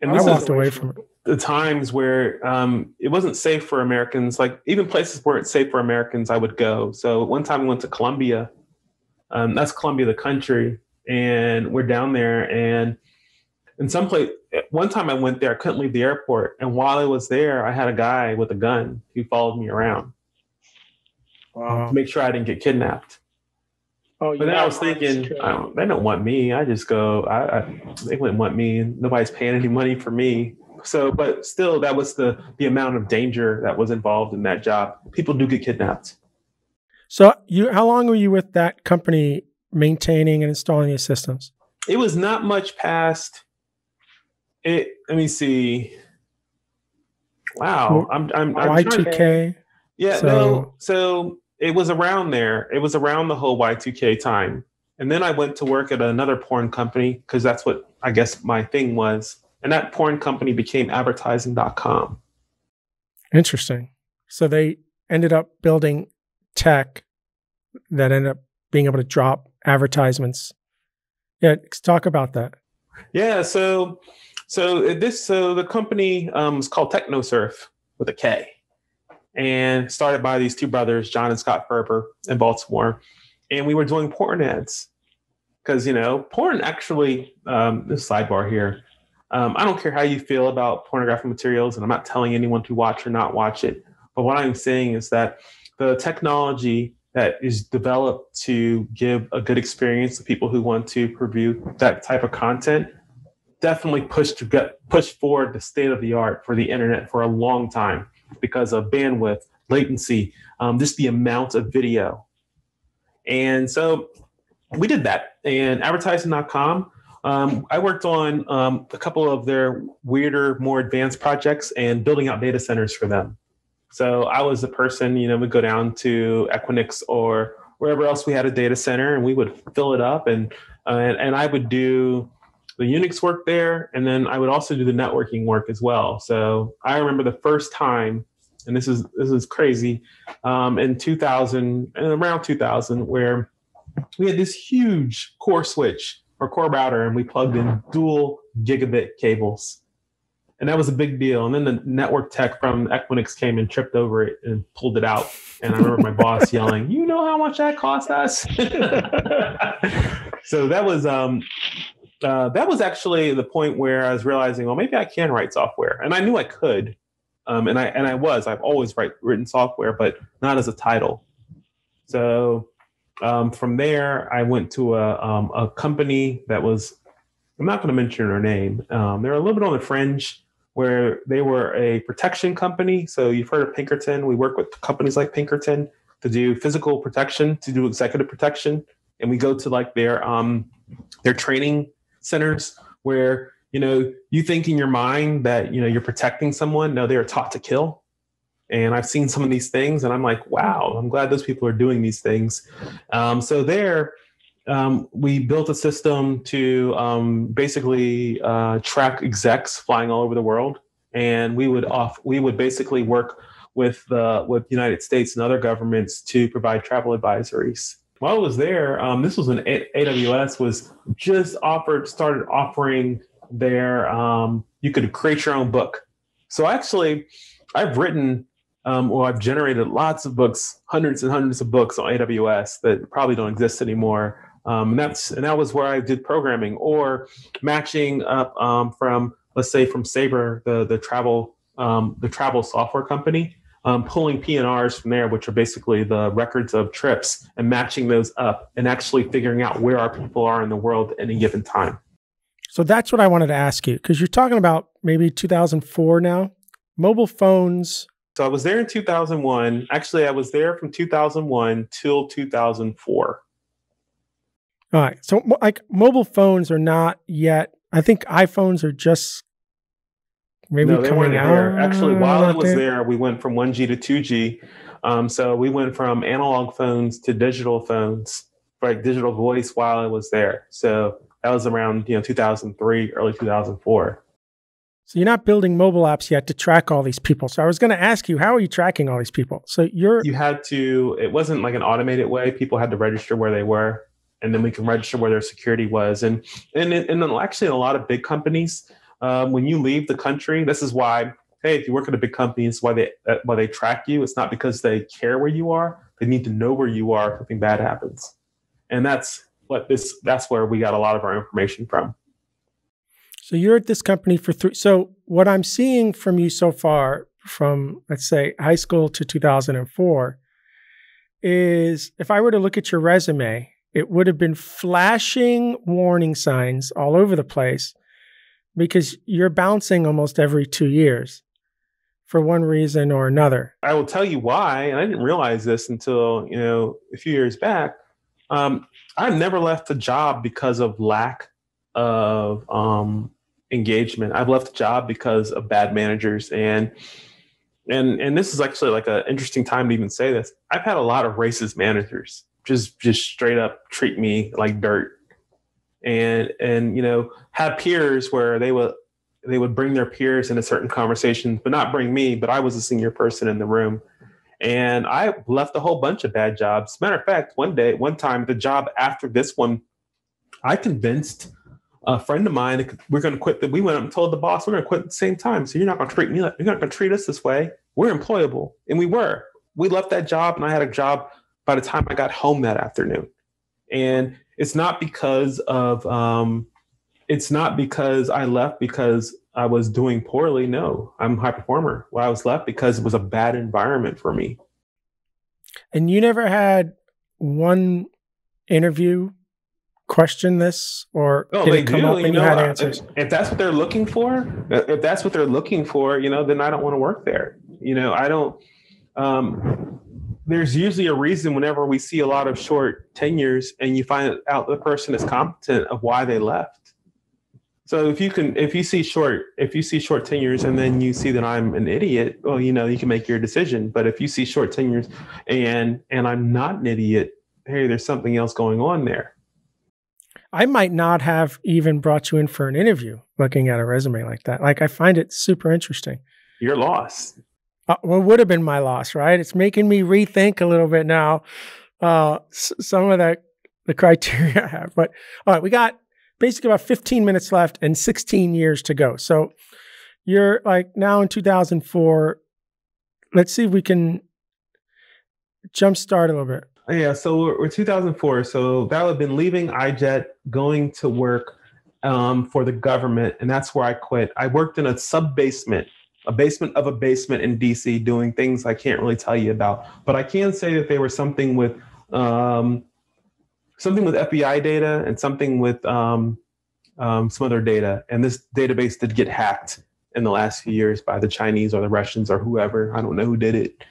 and I walked away from it. The times where um, it wasn't safe for Americans, like even places where it's safe for Americans, I would go. So one time we went to Colombia. Um, that's Colombia, the country. And we're down there. And in some place, one time I went there, I couldn't leave the airport. And while I was there, I had a guy with a gun who followed me around wow. to make sure I didn't get kidnapped. Oh, but yeah, then I was thinking, I don't, they don't want me. I just go, I, I, they wouldn't want me. Nobody's paying any money for me. So, but still, that was the, the amount of danger that was involved in that job. People do get kidnapped. So you, how long were you with that company maintaining and installing these systems? It was not much past... It, let me see. Wow, I'm I'm, I'm Y two K. Yeah, so. no. So it was around there. It was around the whole Y two K time. And then I went to work at another porn company because that's what I guess my thing was. And that porn company became advertising dot com. Interesting. So they ended up building tech that ended up being able to drop advertisements. Yeah, talk about that. Yeah, so so this so the company um, is called TechnoSurf with a K, and started by these two brothers, John and Scott Ferber, in Baltimore, and we were doing porn ads because you know porn actually. Um, this sidebar here. Um, I don't care how you feel about pornographic materials, and I'm not telling anyone to watch or not watch it. But what I'm saying is that the technology that is developed to give a good experience to people who want to review that type of content definitely pushed to get, pushed forward the state of the art for the internet for a long time because of bandwidth, latency, um, just the amount of video. And so we did that. And advertising dot com, um, I worked on um, a couple of their weirder, more advanced projects and building out data centers for them. So I was the person, you know, we'd go down to Equinix or wherever else we had a data center and we would fill it up. And, uh, and and I would do the Unix work there. And then I would also do the networking work as well. So I remember the first time, and this is this is crazy, um, in two thousand, around two thousand, where we had this huge core switch or core router and we plugged in dual gigabit cables. And that was a big deal. And then the network tech from Equinix came and tripped over it and pulled it out. And I remember my boss yelling, "You know how much that cost us?" So that was um, uh, that was actually the point where I was realizing, well, maybe I can write software. And I knew I could. Um, and I and I was. I've always write, written software, but not as a title. So um, from there, I went to a um, a company that was, I'm not going to mention her name. Um, they're a little bit on the fringe, where they were a protection company. So you've heard of Pinkerton. We work with companies like Pinkerton to do physical protection, to do executive protection. And we go to like their um, their training centers where, you know, you think in your mind that, you know, you're protecting someone. No, they are taught to kill. And I've seen some of these things and I'm like, wow, I'm glad those people are doing these things. Um, so there, um, we built a system to um, basically uh, track execs flying all over the world, and we would off we would basically work with uh, with the United States and other governments to provide travel advisories. While I was there, um, this was when A W S was just offered started offering their um, you could create your own book. So actually, I've written. Um, well, I've generated lots of books, hundreds and hundreds of books on A W S that probably don't exist anymore. Um, and that's and that was where I did programming or matching up um, from, let's say, from Sabre, the the travel um, the travel software company, um, pulling P N Rs from there, which are basically the records of trips, and matching those up and actually figuring out where our people are in the world at any given time. So that's what I wanted to ask you, because you're talking about maybe two thousand four now, mobile phones. So I was there in two thousand one. Actually, I was there from two thousand one till two thousand four. All right. So like mobile phones are not yet, I think iPhones are just maybe no, they coming weren't out. There. Actually, while I was there, we went from one G to two G. Um, so we went from analog phones to digital phones, like digital voice while I was there. So that was around, you know, two thousand three, early two thousand four. So you're not building mobile apps yet to track all these people. So I was going to ask you, how are you tracking all these people? So you're... You had to... It wasn't like an automated way. People had to register where they were, and then we can register where their security was. And and, and actually, in a lot of big companies, um, when you leave the country, this is why, hey, if you work at a big company, it's why they, uh, why they track you. It's not because they care where you are. They need to know where you are if something bad happens. And that's what this... That's where we got a lot of our information from. So you're at this company for three. So what I'm seeing from you so far, from let's say high school to two thousand four, is if I were to look at your resume, it would have been flashing warning signs all over the place because you're bouncing almost every two years for one reason or another. I will tell you why, and I didn't realize this until, you know, a few years back. Um, I've never left a job because of lack of um, engagement. I've left the job because of bad managers. And, and, and this is actually like an interesting time to even say this. I've had a lot of racist managers, just just straight up treat me like dirt. And, and, you know, have peers where they would, they would bring their peers into certain conversations, but not bring me, but I was a senior person in the room. And I left a whole bunch of bad jobs. Matter of fact, one day, one time, the job after this one, I convinced a friend of mine, we're going to quit. That we went up and told the boss, we're going to quit at the same time. So you're not going to treat me like, you're not going to treat us this way. We're employable. And we were. We left that job, and I had a job by the time I got home that afternoon. And it's not because of, um, it's not because I left because I was doing poorly. No, I'm a high performer. Well, I was left because it was a bad environment for me. And you never had one interview question this, or oh, did they it come do, up and you, know, you had answers? If, if that's what they're looking for, if that's what they're looking for, you know, then I don't want to work there. You know, I don't, um, there's usually a reason whenever we see a lot of short tenures and you find out the person is competent of why they left. So if you can, if you see short, if you see short tenures and then you see that I'm an idiot, well, you know, you can make your decision. But if you see short tenures and, and I'm not an idiot, hey, there's something else going on there. I might not have even brought you in for an interview looking at a resume like that. Like, I find it super interesting. You're lost. Uh, well, would have been my loss, right? It's making me rethink a little bit now uh, s some of that, the criteria I have. But all right, we got basically about fifteen minutes left and sixteen years to go. So you're like now in two thousand four. Let's see if we can jumpstart a little bit. Yeah, so we're, we're two thousand four. So that would have been leaving I J E T, going to work um, for the government. And that's where I quit. I worked in a sub-basement. A basement of a basement in D C doing things I can't really tell you about, but I can say that they were something with um, something with F B I data and something with um, um, some other data. And this database did get hacked in the last few years by the Chinese or the Russians or whoever. I don't know who did it,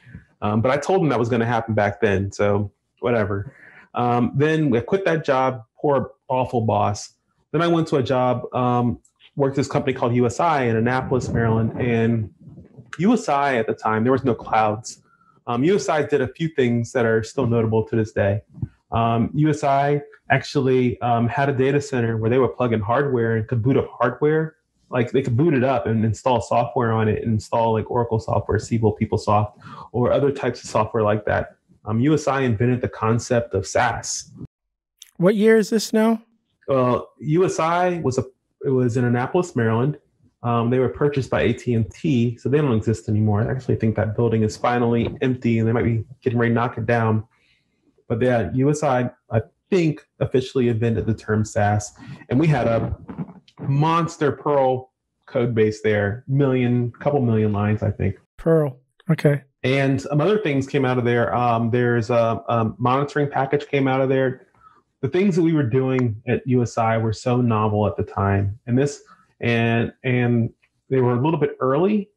um, but I told them that was going to happen back then. So whatever. Um, then I quit that job. Poor, awful boss. Then I went to a job. Um, worked at this company called U S I in Annapolis, Maryland. And U S I at the time, there was no clouds. Um, U S I did a few things that are still notable to this day. Um, U S I actually um, had a data center where they would plug in hardware and could boot up hardware. Like, they could boot it up and install software on it, and install like Oracle software, Siebel, PeopleSoft, or other types of software like that. Um, U S I invented the concept of SaaS. What year is this now? Uh, U S I was a It was in Annapolis, Maryland. Um, they were purchased by A T and T, so they don't exist anymore. I actually think that building is finally empty, and they might be getting ready to knock it down. But yeah, U S I, I think, officially invented the term SaaS. And we had a monster Perl code base there, million, couple million lines, I think. Perl, okay. And some other things came out of there. Um, there's a, a monitoring package came out of there. The things that we were doing at U S I were so novel at the time, and this and and they were a little bit early,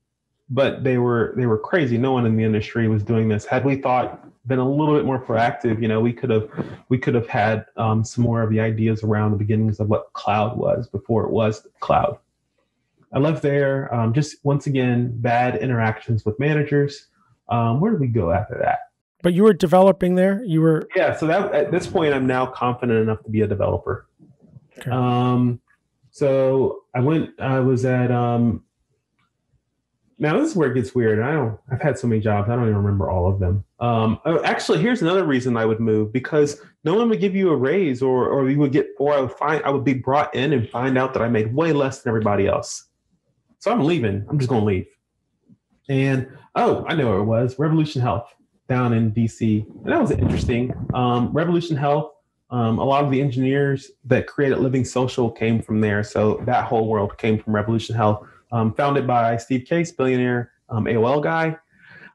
but they were they were crazy. No one in the industry was doing this. Had we thought been a little bit more proactive, you know, we could have we could have had um, some more of the ideas around the beginnings of what cloud was before it was cloud. I left there. Um, just once again, bad interactions with managers. Um, where did we go after that? But you were developing there? You were... Yeah, so that, at this point, I'm now confident enough to be a developer. Okay. Um, so I went, I was at... Um, now, this is where it gets weird. I don't, I've had so many jobs, I don't even remember all of them. Um, actually, here's another reason I would move, because no one would give you a raise, or or we would get, or I would find, I would be brought in and find out that I made way less than everybody else. So I'm leaving. I'm just going to leave. And, oh, I know where it was. Revolution Health. Down in D C, and that was interesting. Um, Revolution Health, um, a lot of the engineers that created Living Social came from there, so that whole world came from Revolution Health, um, founded by Steve Case, billionaire um, A O L guy.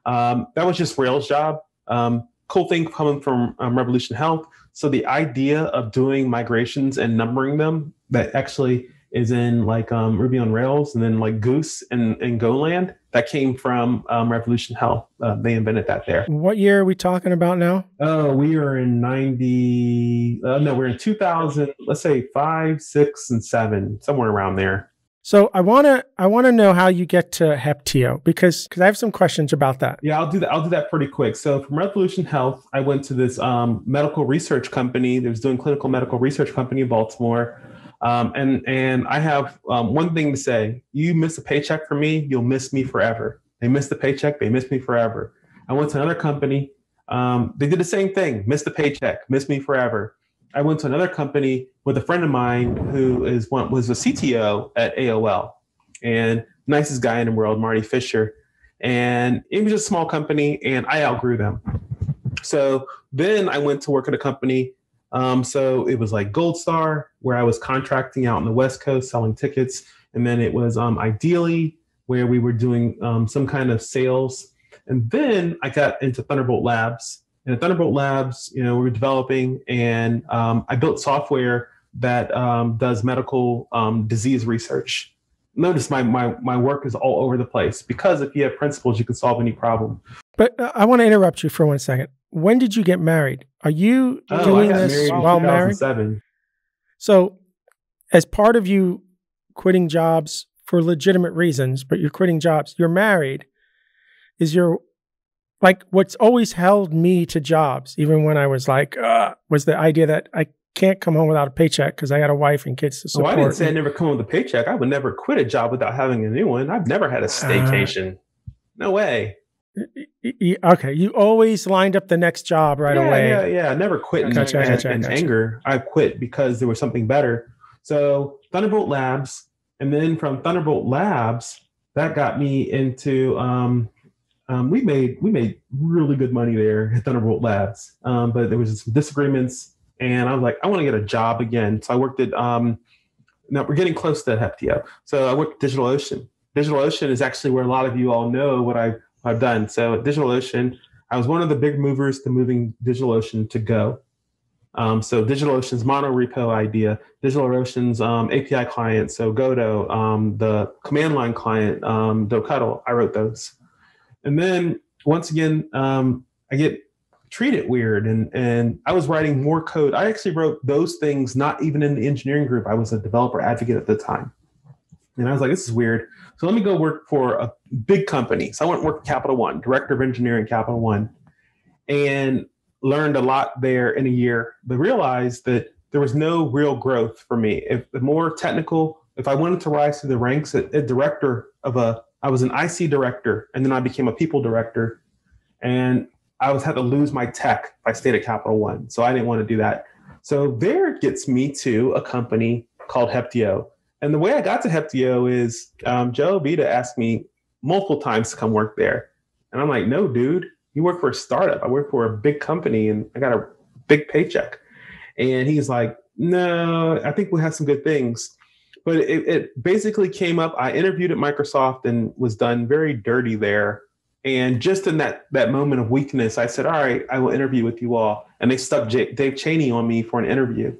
Um, that was just Rail's job. Um, cool thing coming from um, Revolution Health. So the idea of doing migrations and numbering them, that actually is in like um, Ruby on Rails, and then like Goose and, and Goland. That came from um, Revolution Health. Uh, they invented that there. What year are we talking about now? Oh, we are in ninety, uh, no, we're in two thousand, let's say five, six, and seven, somewhere around there. So I wanna I wanna know how you get to Heptio, because because I have some questions about that. Yeah, I'll do that. I'll do that pretty quick. So from Revolution Health, I went to this um, medical research company that was doing clinical medical research company in Baltimore. Um, and, and I have um, one thing to say. You miss a paycheck for me, you'll miss me forever. They missed the paycheck, they missed me forever. I went to another company. Um, they did the same thing, missed the paycheck, missed me forever. I went to another company with a friend of mine who is one, was a C T O at A O L, and nicest guy in the world, Marty Fisher. And it was just a small company, and I outgrew them. So then I went to work at a company. Um, so it was like Gold Star, where I was contracting out on the West Coast, selling tickets. And then it was um, Ideally, where we were doing um, some kind of sales. And then I got into Thunderbolt Labs. And at Thunderbolt Labs, you know, we were developing, and um, I built software that um, does medical um, disease research. Notice my, my, my work is all over the place, because if you have principles, you can solve any problem. But uh, I want to interrupt you for one second. When did you get married? Are you oh, doing this married while married? So as part of you quitting jobs for legitimate reasons, but you're quitting jobs, you're married, is your... Like, what's always held me to jobs, even when I was like, uh, was the idea that I can't come home without a paycheck because I got a wife and kids to support. Well, I didn't say I never come home with a paycheck. I would never quit a job without having a new one. I've never had a staycation. Uh, no way. Okay. You always lined up the next job right yeah, away. Yeah, yeah. I never quit gotcha, in, gotcha, in gotcha. anger. I quit because there was something better. So Thunderbolt Labs, and then from Thunderbolt Labs, that got me into... Um, Um, we made we made really good money there at Thunderbolt Labs, um, but there was some disagreements, and I was like, I want to get a job again. So I worked at. Um, now we're getting close to Heptio. So I worked at DigitalOcean. DigitalOcean is actually where a lot of you all know what I've I've done. So at DigitalOcean, I was one of the big movers to moving DigitalOcean to Go. Um, so DigitalOcean's monorepo idea, DigitalOcean's um, A P I client, so Godot, um, the command line client, um, Docutl. I wrote those. And then once again, um, I get treated weird, and, and I was writing more code. I actually wrote those things, not even in the engineering group. I was a developer advocate at the time. And I was like, this is weird. So let me go work for a big company. So I went to work for Capital One, director of engineering, Capital One, and learned a lot there in a year, but realized that there was no real growth for me. If the more technical, if I wanted to rise through the ranks, a, a director of a I was an I C director, and then I became a people director, and I was had to lose my tech if I stayed at Capital One. So I didn't want to do that. So there gets me to a company called Heptio. And the way I got to Heptio is um, Joe Vita asked me multiple times to come work there. And I'm like, no, dude, you work for a startup. I work for a big company, and I got a big paycheck. And he's like, no, I think we have some good things. But it, it basically came up, I interviewed at Microsoft and was done very dirty there. And just in that that moment of weakness, I said, all right, I will interview with you all. And they stuck J- Dave Cheney on me for an interview.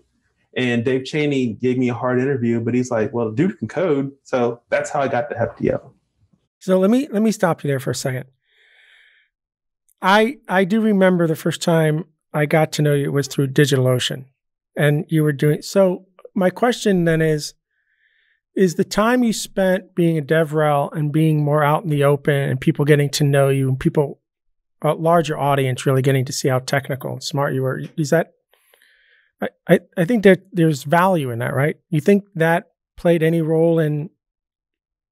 And Dave Cheney gave me a hard interview, but he's like, well, dude can code. So that's how I got to Heptio. So let me let me stop you there for a second. I I do remember the first time I got to know you was through DigitalOcean. And you were doing, so my question then is, is the time you spent being a DevRel and being more out in the open and people getting to know you and people, a larger audience really getting to see how technical and smart you were, is that, I, I, I think that there's value in that, right? You think that played any role in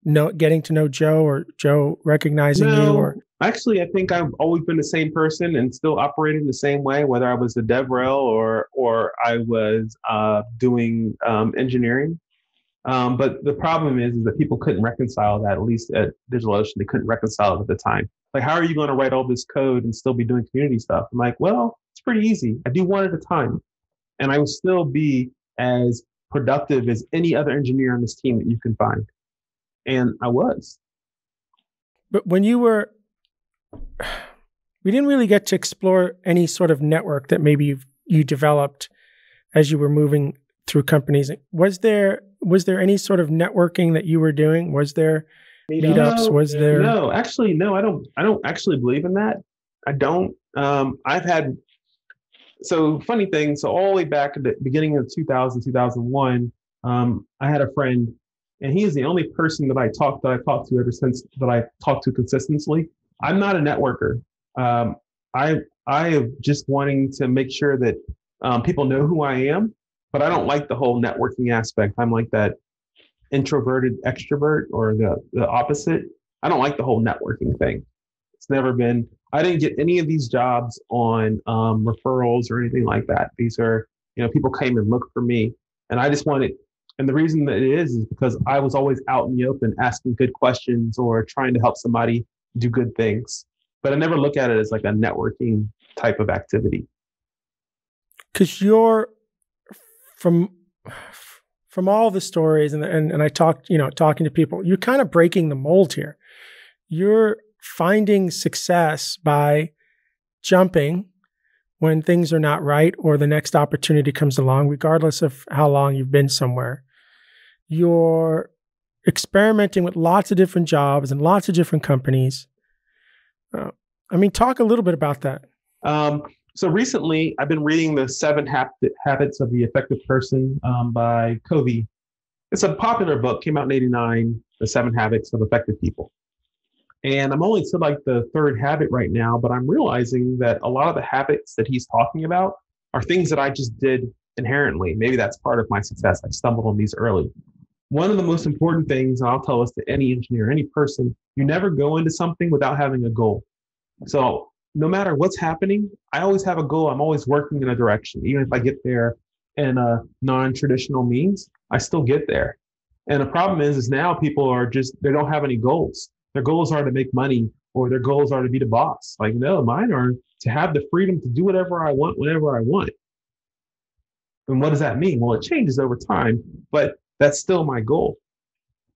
know, getting to know Joe or Joe recognizing no, you? Or actually, I think I've always been the same person and still operating the same way, whether I was a DevRel or, or I was uh, doing um, engineering. Um, but the problem is, is that people couldn't reconcile that, at least at DigitalOcean. They couldn't reconcile it at the time. Like, how are you going to write all this code and still be doing community stuff? I'm like, well, it's pretty easy. I do one at a time. And I will still be as productive as any other engineer on this team that you can find. And I was. But when you were, we didn't really get to explore any sort of network that maybe you've, you developed as you were moving through companies. Was there... Was there any sort of networking that you were doing? Was there meetups? No, was there? No, actually, no, I don't, I don't actually believe in that. I don't, um, I've had, so funny thing. So all the way back at the beginning of two thousand, two thousand one, um, I had a friend And he is the only person that I talk that I've talked to ever since that I talked to consistently. I'm not a networker. Um, I I am just wanting to make sure that um, people know who I am, but I don't like the whole networking aspect. I'm like that introverted extrovert or the, the opposite. I don't like the whole networking thing. It's never been, I didn't get any of these jobs on um, referrals or anything like that. These are, you know, people came and looked for me and I just wanted, and the reason that it is, is because I was always out in the open asking good questions or trying to help somebody do good things. But I never look at it as like a networking type of activity. Because you're from, from all the stories and, and, and I talked, you know, talking to people, you're kind of breaking the mold here. You're finding success by jumping when things are not right or the next opportunity comes along, regardless of how long you've been somewhere. You're experimenting with lots of different jobs and lots of different companies. Uh, I mean, talk a little bit about that. Um, so recently, I've been reading The Seven Hab Habits of the Effective Person um, by Covey. It's a popular book, came out in eighty-nine, The Seven Habits of Effective People. And I'm only to like the third habit right now, but I'm realizing that a lot of the habits that he's talking about are things that I just did inherently. Maybe that's part of my success. I stumbled on these early. One of the most important things, and I'll tell this to any engineer, any person, you never go into something without having a goal. So no matter what's happening, I always have a goal. I'm always working in a direction. Even if I get there in a non-traditional means, I still get there. And the problem is, is now people are just, they don't have any goals. Their goals are to make money or their goals are to be the boss. Like, no, mine are to have the freedom to do whatever I want, whenever I want. And what does that mean? Well, it changes over time, but that's still my goal.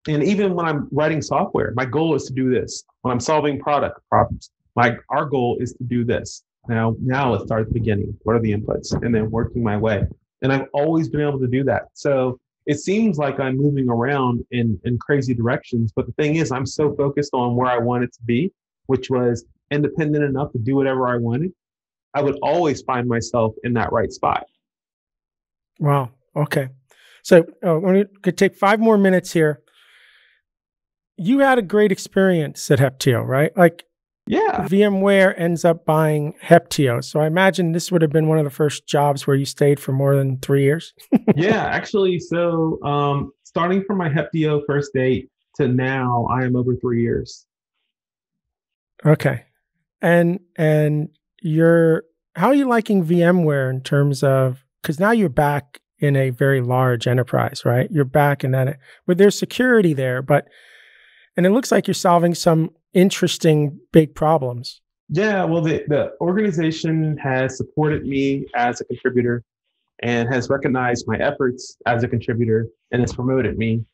And even when I'm writing software, my goal is to do this. When I'm solving product problems, my our goal is to do this. Now, now let's start at the beginning. What are the inputs? And then working my way. And I've always been able to do that. So it seems like I'm moving around in, in crazy directions, but the thing is, I'm so focused on where I wanted to be, which was independent enough to do whatever I wanted. I would always find myself in that right spot. Wow. Okay. So uh, we're going to take five more minutes here. You had a great experience at Heptio, right? Like, yeah. VMware ends up buying Heptio. So I imagine this would have been one of the first jobs where you stayed for more than three years. Yeah, actually. So um, starting from my Heptio first date to now, I am over three years. Okay. And and you're, how are you liking VMware in terms of, because now you're back in a very large enterprise, right? You're back in that, where there's security there, but, and it looks like you're solving some interesting big problems. Yeah, well, the, the organization has supported me as a contributor and has recognized my efforts as a contributor and has promoted me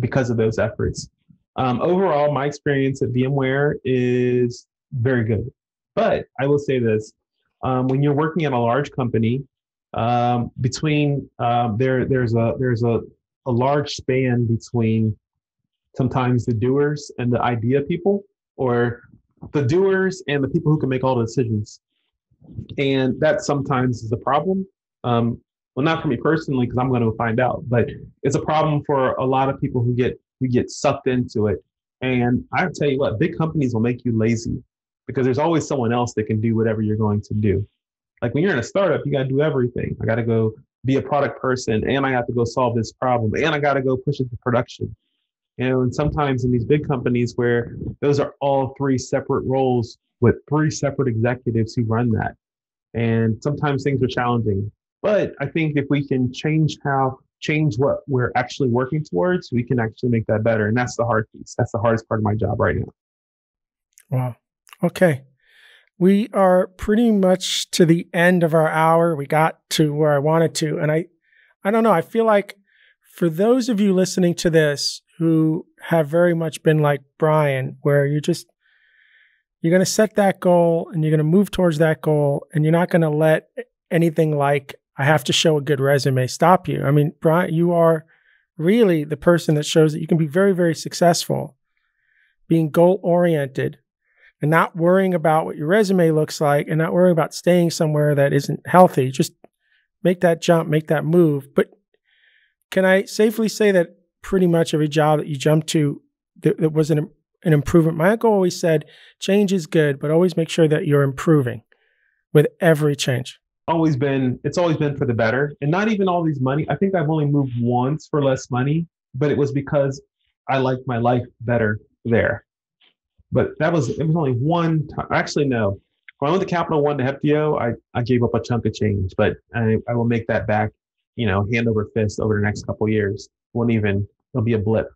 because of those efforts. Um, overall, my experience at VMware is very good. But I will say this, um, when you're working at a large company, um, between um, there, there's, a, there's a, a large span between sometimes the doers and the idea people, or the doers and the people who can make all the decisions. And that sometimes is a problem. Um, well, not for me personally, because I'm going to find out, but it's a problem for a lot of people who get who get sucked into it. And I tell you what, big companies will make you lazy because there's always someone else that can do whatever you're going to do. Like when you're in a startup, you got to do everything. I got to go be a product person, and I have to go solve this problem, and I got to go push it to production. You know, and sometimes in these big companies where those are all three separate roles with three separate executives who run that. And sometimes things are challenging. But I think if we can change how, change what we're actually working towards, we can actually make that better. And that's the hard piece. That's the hardest part of my job right now. Wow. Okay. We are pretty much to the end of our hour. We got to where I wanted to. And I, I don't know, I feel like for those of you listening to this, who have very much been like Bryan, where you're just, you're going to set that goal and you're going to move towards that goal and you're not going to let anything like, I have to show a good resume stop you. I mean, Bryan, you are really the person that shows that you can be very, very successful being goal-oriented and not worrying about what your resume looks like and not worrying about staying somewhere that isn't healthy. Just make that jump, make that move. But can I safely say that pretty much every job that you jump to, that, that was an, an improvement. My uncle always said, change is good, but always make sure that you're improving with every change. Always been, it's always been for the better. And not even all these money. I think I've only moved once for less money, but it was because I liked my life better there. But that was, it was only one time. Actually, no. When I went to Capital One to Heptio, I, I gave up a chunk of change, but I, I will make that back, you know, hand over fist over the next couple of years. Won't even, it'll be a blip.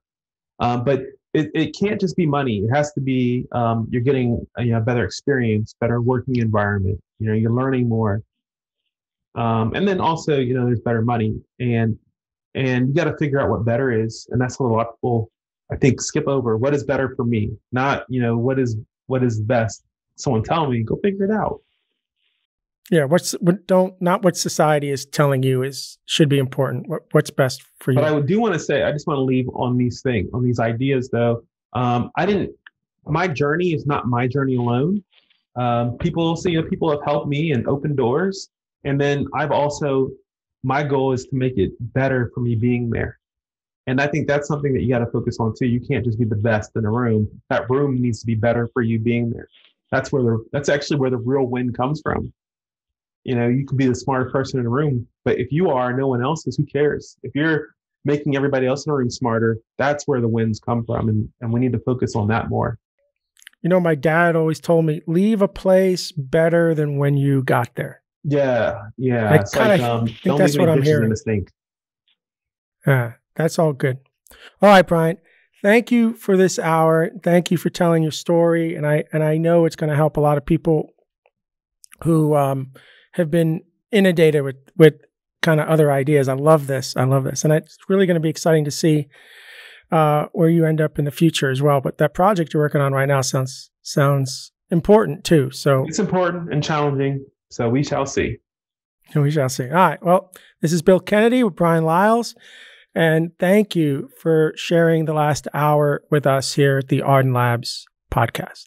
Um, but it, it can't just be money. It has to be, um, you're getting a you know, better experience, better working environment. You know, you're learning more. Um, and then also, you know, there's better money, and and you got to figure out what better is, and that's what a lot of people, I think, skip over. What is better for me? Not, you know, what is what is best. Someone tell me, go figure it out. Yeah, what's what don't not what society is telling you is should be important. What what's best for you? But I do want to say, I just want to leave on these things, on these ideas, though. Um, I didn't. My journey is not my journey alone. Um, people, so, you know, people have helped me and opened doors. And then I've also, my goal is to make it better for me being there. And I think that's something that you got to focus on too. You can't just be the best in a room. That room needs to be better for you being there. That's where the, that's actually where the real win comes from. You know, you could be the smartest person in a room, but if you are, no one else is, who cares? If you're making everybody else in a room smarter, that's where the wins come from. And, and we need to focus on that more. You know, my dad always told me, leave a place better than when you got there. Yeah, yeah. I kind of like, um, think that's what I'm hearing. Yeah, that's all good. All right, Bryan, thank you for this hour. Thank you for telling your story, and I and I know it's going to help a lot of people who um, have been inundated with with kind of other ideas. I love this. I love this, and it's really going to be exciting to see uh, where you end up in the future as well. But that project you're working on right now sounds sounds important too. So it's important and challenging. So we shall see. We shall see. All right. Well, this is Bill Kennedy with Bryan Liles. And thank you for sharing the last hour with us here at the Ardan Labs podcast.